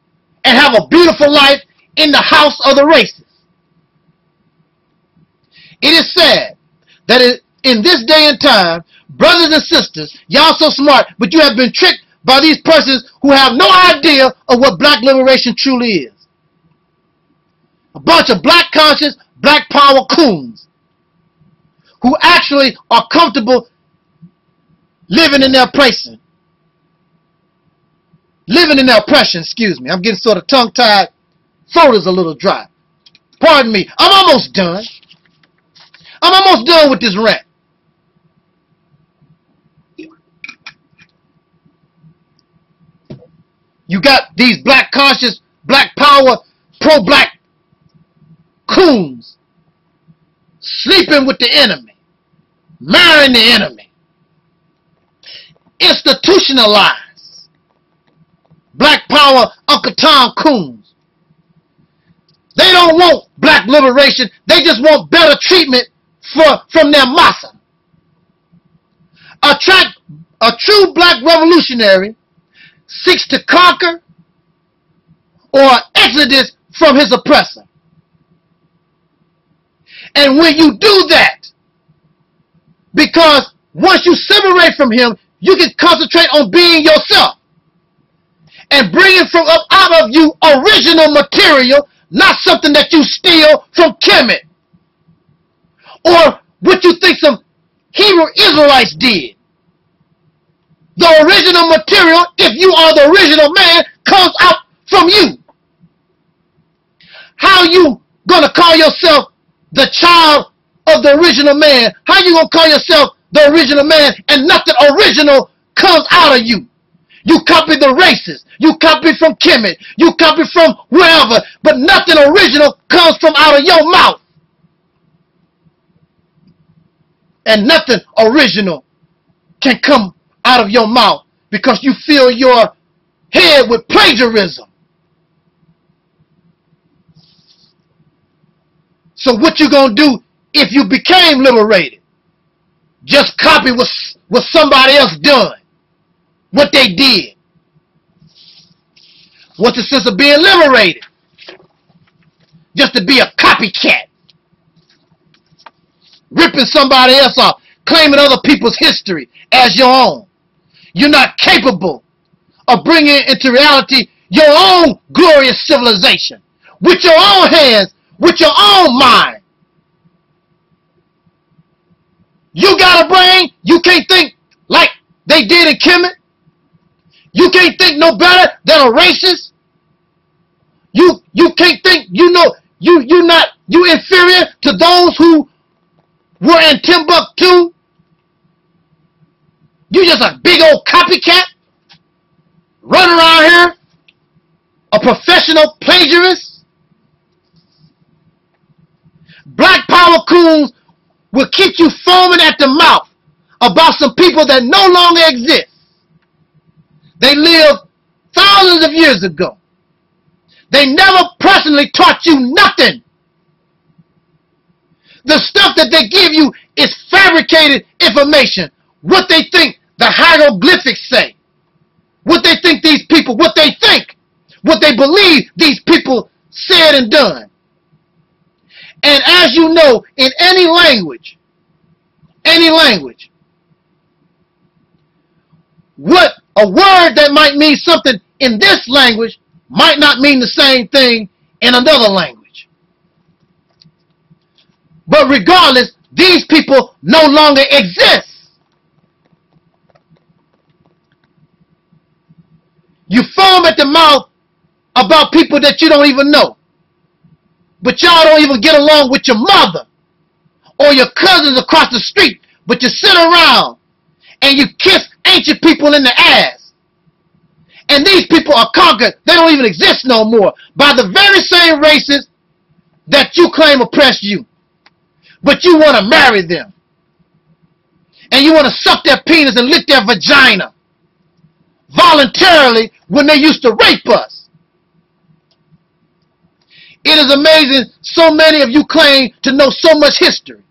and have a beautiful life in the house of the races. It is sad that in this day and time, brothers and sisters, y'all so smart, but you have been tricked by these persons who have no idea of what black liberation truly is. A bunch of black conscious, black power coons who actually are comfortable living in their oppression. Living in their oppression, excuse me. I'm getting sort of tongue-tied. Throat is a little dry. Pardon me. I'm almost done. I'm almost done with this rant. You got these black conscious, black power, pro-black coons sleeping with the enemy, marrying the enemy, institutionalized black power Uncle Tom coons. They don't want black black liberation. They just want better treatment from their massa. A true black revolutionary seeks to conquer or exodus from his oppressor. And when you do that, because once you separate from him, you can concentrate on being yourself and bringing from up out of you original material, not something that you steal from Kemet or what you think some Hebrew Israelites did. The original material, if you are the original man, comes out from you. How you gonna call yourself the child of the original man? How you gonna call yourself the original man and nothing original comes out of you? You copy the races, you copy from Kemet, you copy from wherever, but nothing original comes from out of your mouth. And nothing original can come out of your mouth because you fill your head with plagiarism. So what you gonna do if you became liberated? Just copy what somebody else done, what they did. What's the sense of being liberated? Just to be a copycat, ripping somebody else off, claiming other people's history as your own. You're not capable of bringing into reality your own glorious civilization with your own hands, with your own mind. You got a brain, you can't think like they did in Kemet. You can't think no better than a racist. You can't think, you know, you're inferior to those who were in Timbuktu. You just a big old copycat running around here, a professional plagiarist. Black power coons will keep you foaming at the mouth about some people that no longer exist. They lived thousands of years ago. They never personally taught you nothing. The stuff that they give you is fabricated information. What they think the hieroglyphics say. What they think these people, what they think, what they believe these people said and done. And as you know, in any language, what a word that might mean something in this language might not mean the same thing in another language. But regardless, these people no longer exist. You foam at the mouth about people that you don't even know. But y'all don't even get along with your mother or your cousins across the street. But you sit around and you kiss ancient people in the ass. And these people are conquered. They don't even exist no more by the very same races that you claim oppressed you. But you want to marry them. And you want to suck their penis and lick their vagina voluntarily when they used to rape us. It is amazing so many of you claim to know so much history,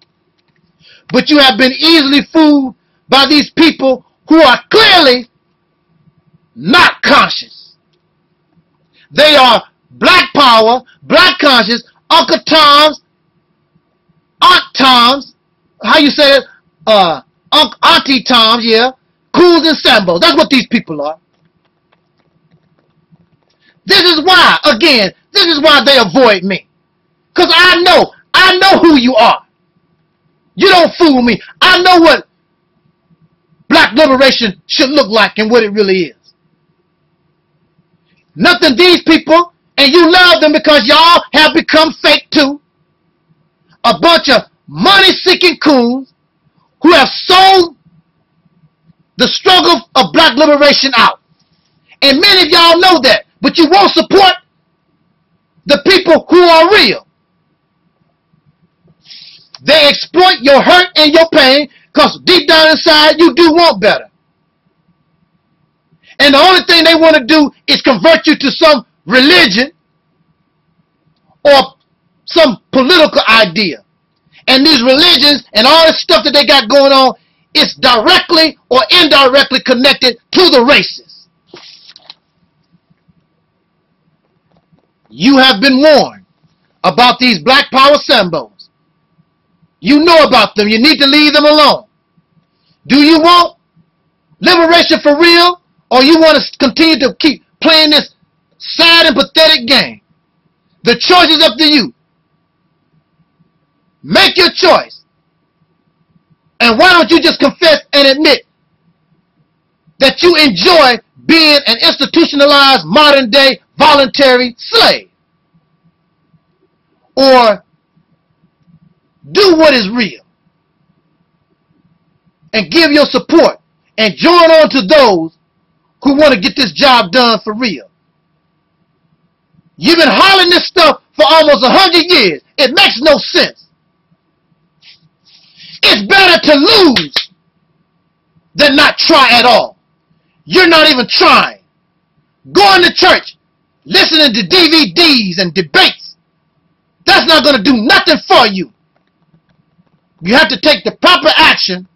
but you have been easily fooled by these people who are clearly not conscious. They are black power, black conscious, Uncle Toms, Aunt Toms, how you say it? Auntie Toms, yeah, Cools and Sambos. That's what these people are. This is why, again, this is why they avoid me. Because I know who you are. You don't fool me. I know what black liberation should look like and what it really is. Nothing these people, and you love them because y'all have become fake too. A bunch of money-seeking coons who have sold the struggle of black liberation out. And many of y'all know that, but you won't support the people who are real. They exploit your hurt and your pain because deep down inside you do want better. And the only thing they want to do is convert you to some religion or some political idea. And these religions and all this stuff that they got going on, it's directly or indirectly connected to the races. You have been warned about these black power symbols. You know about them. You need to leave them alone. Do you want liberation for real, or you want to continue to keep playing this sad and pathetic game? The choice is up to you. Make your choice. And why don't you just confess and admit that you enjoy being an institutionalized modern day voluntary slave? Or do what is real and give your support and join on to those who want to get this job done for real. You've been hollering this stuff for almost 100 years. It makes no sense. It's better to lose than not try at all. You're not even trying. Going to church, listening to DVDs and debates, that's not going to do nothing for you. You have to take the proper action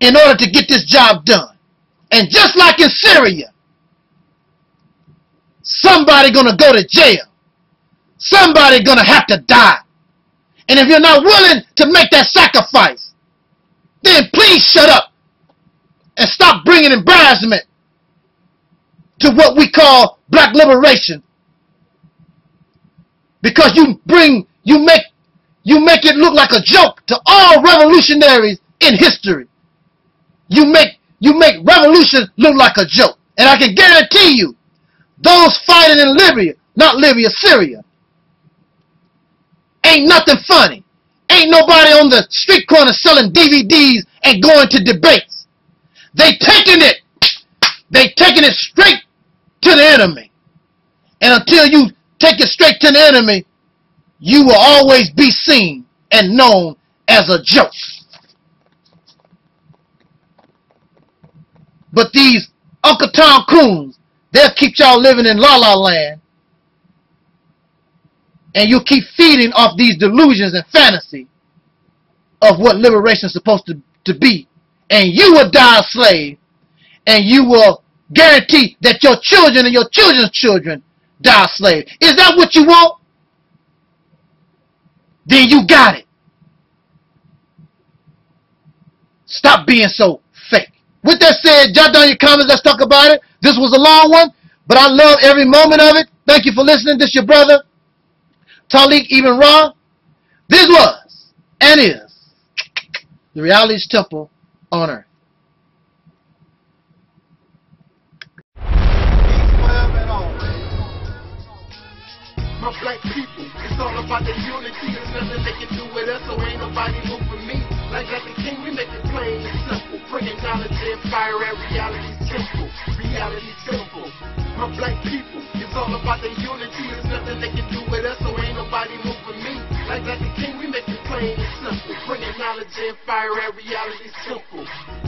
in order to get this job done. And just like in Syria, somebody gonna go to jail. Somebody gonna have to die. And if you're not willing to make that sacrifice, then please shut up and stop bringing embarrassment to what we call black liberation. Because you make it look like a joke to all revolutionaries in history. You make revolution look like a joke. And I can guarantee you, those fighting in Syria, ain't nothing funny. Ain't nobody on the street corner selling DVDs and going to debates. They taking it straight to the enemy. And until you take it straight to the enemy, you will always be seen and known as a joke. But these Uncle Tom Coons, they'll keep y'all living in La La Land. And you'll keep feeding off these delusions and fantasy of what liberation is supposed to be. And you will die a slave. And you will guarantee that your children and your children's children die a slave. Is that what you want? Then you got it. Stop being so fake. With that said, jot down your comments. Let's talk about it. This was a long one, but I love every moment of it. Thank you for listening. This is your brother, Taalik Ibn'rad. This was and is The Reality's Temple on Earth. My black people, it's all about the unity. There's nothing they can do with us, so ain't nobody move with me. Like the king, we make it plain and simple. Bringing knowledge and fire at reality's temple. Reality's temple. My black people, it's all about the unity. There's nothing they can do with us, so ain't nobody move with me. Like the king, we make it plain and simple. Bringing knowledge and fire at reality's temple.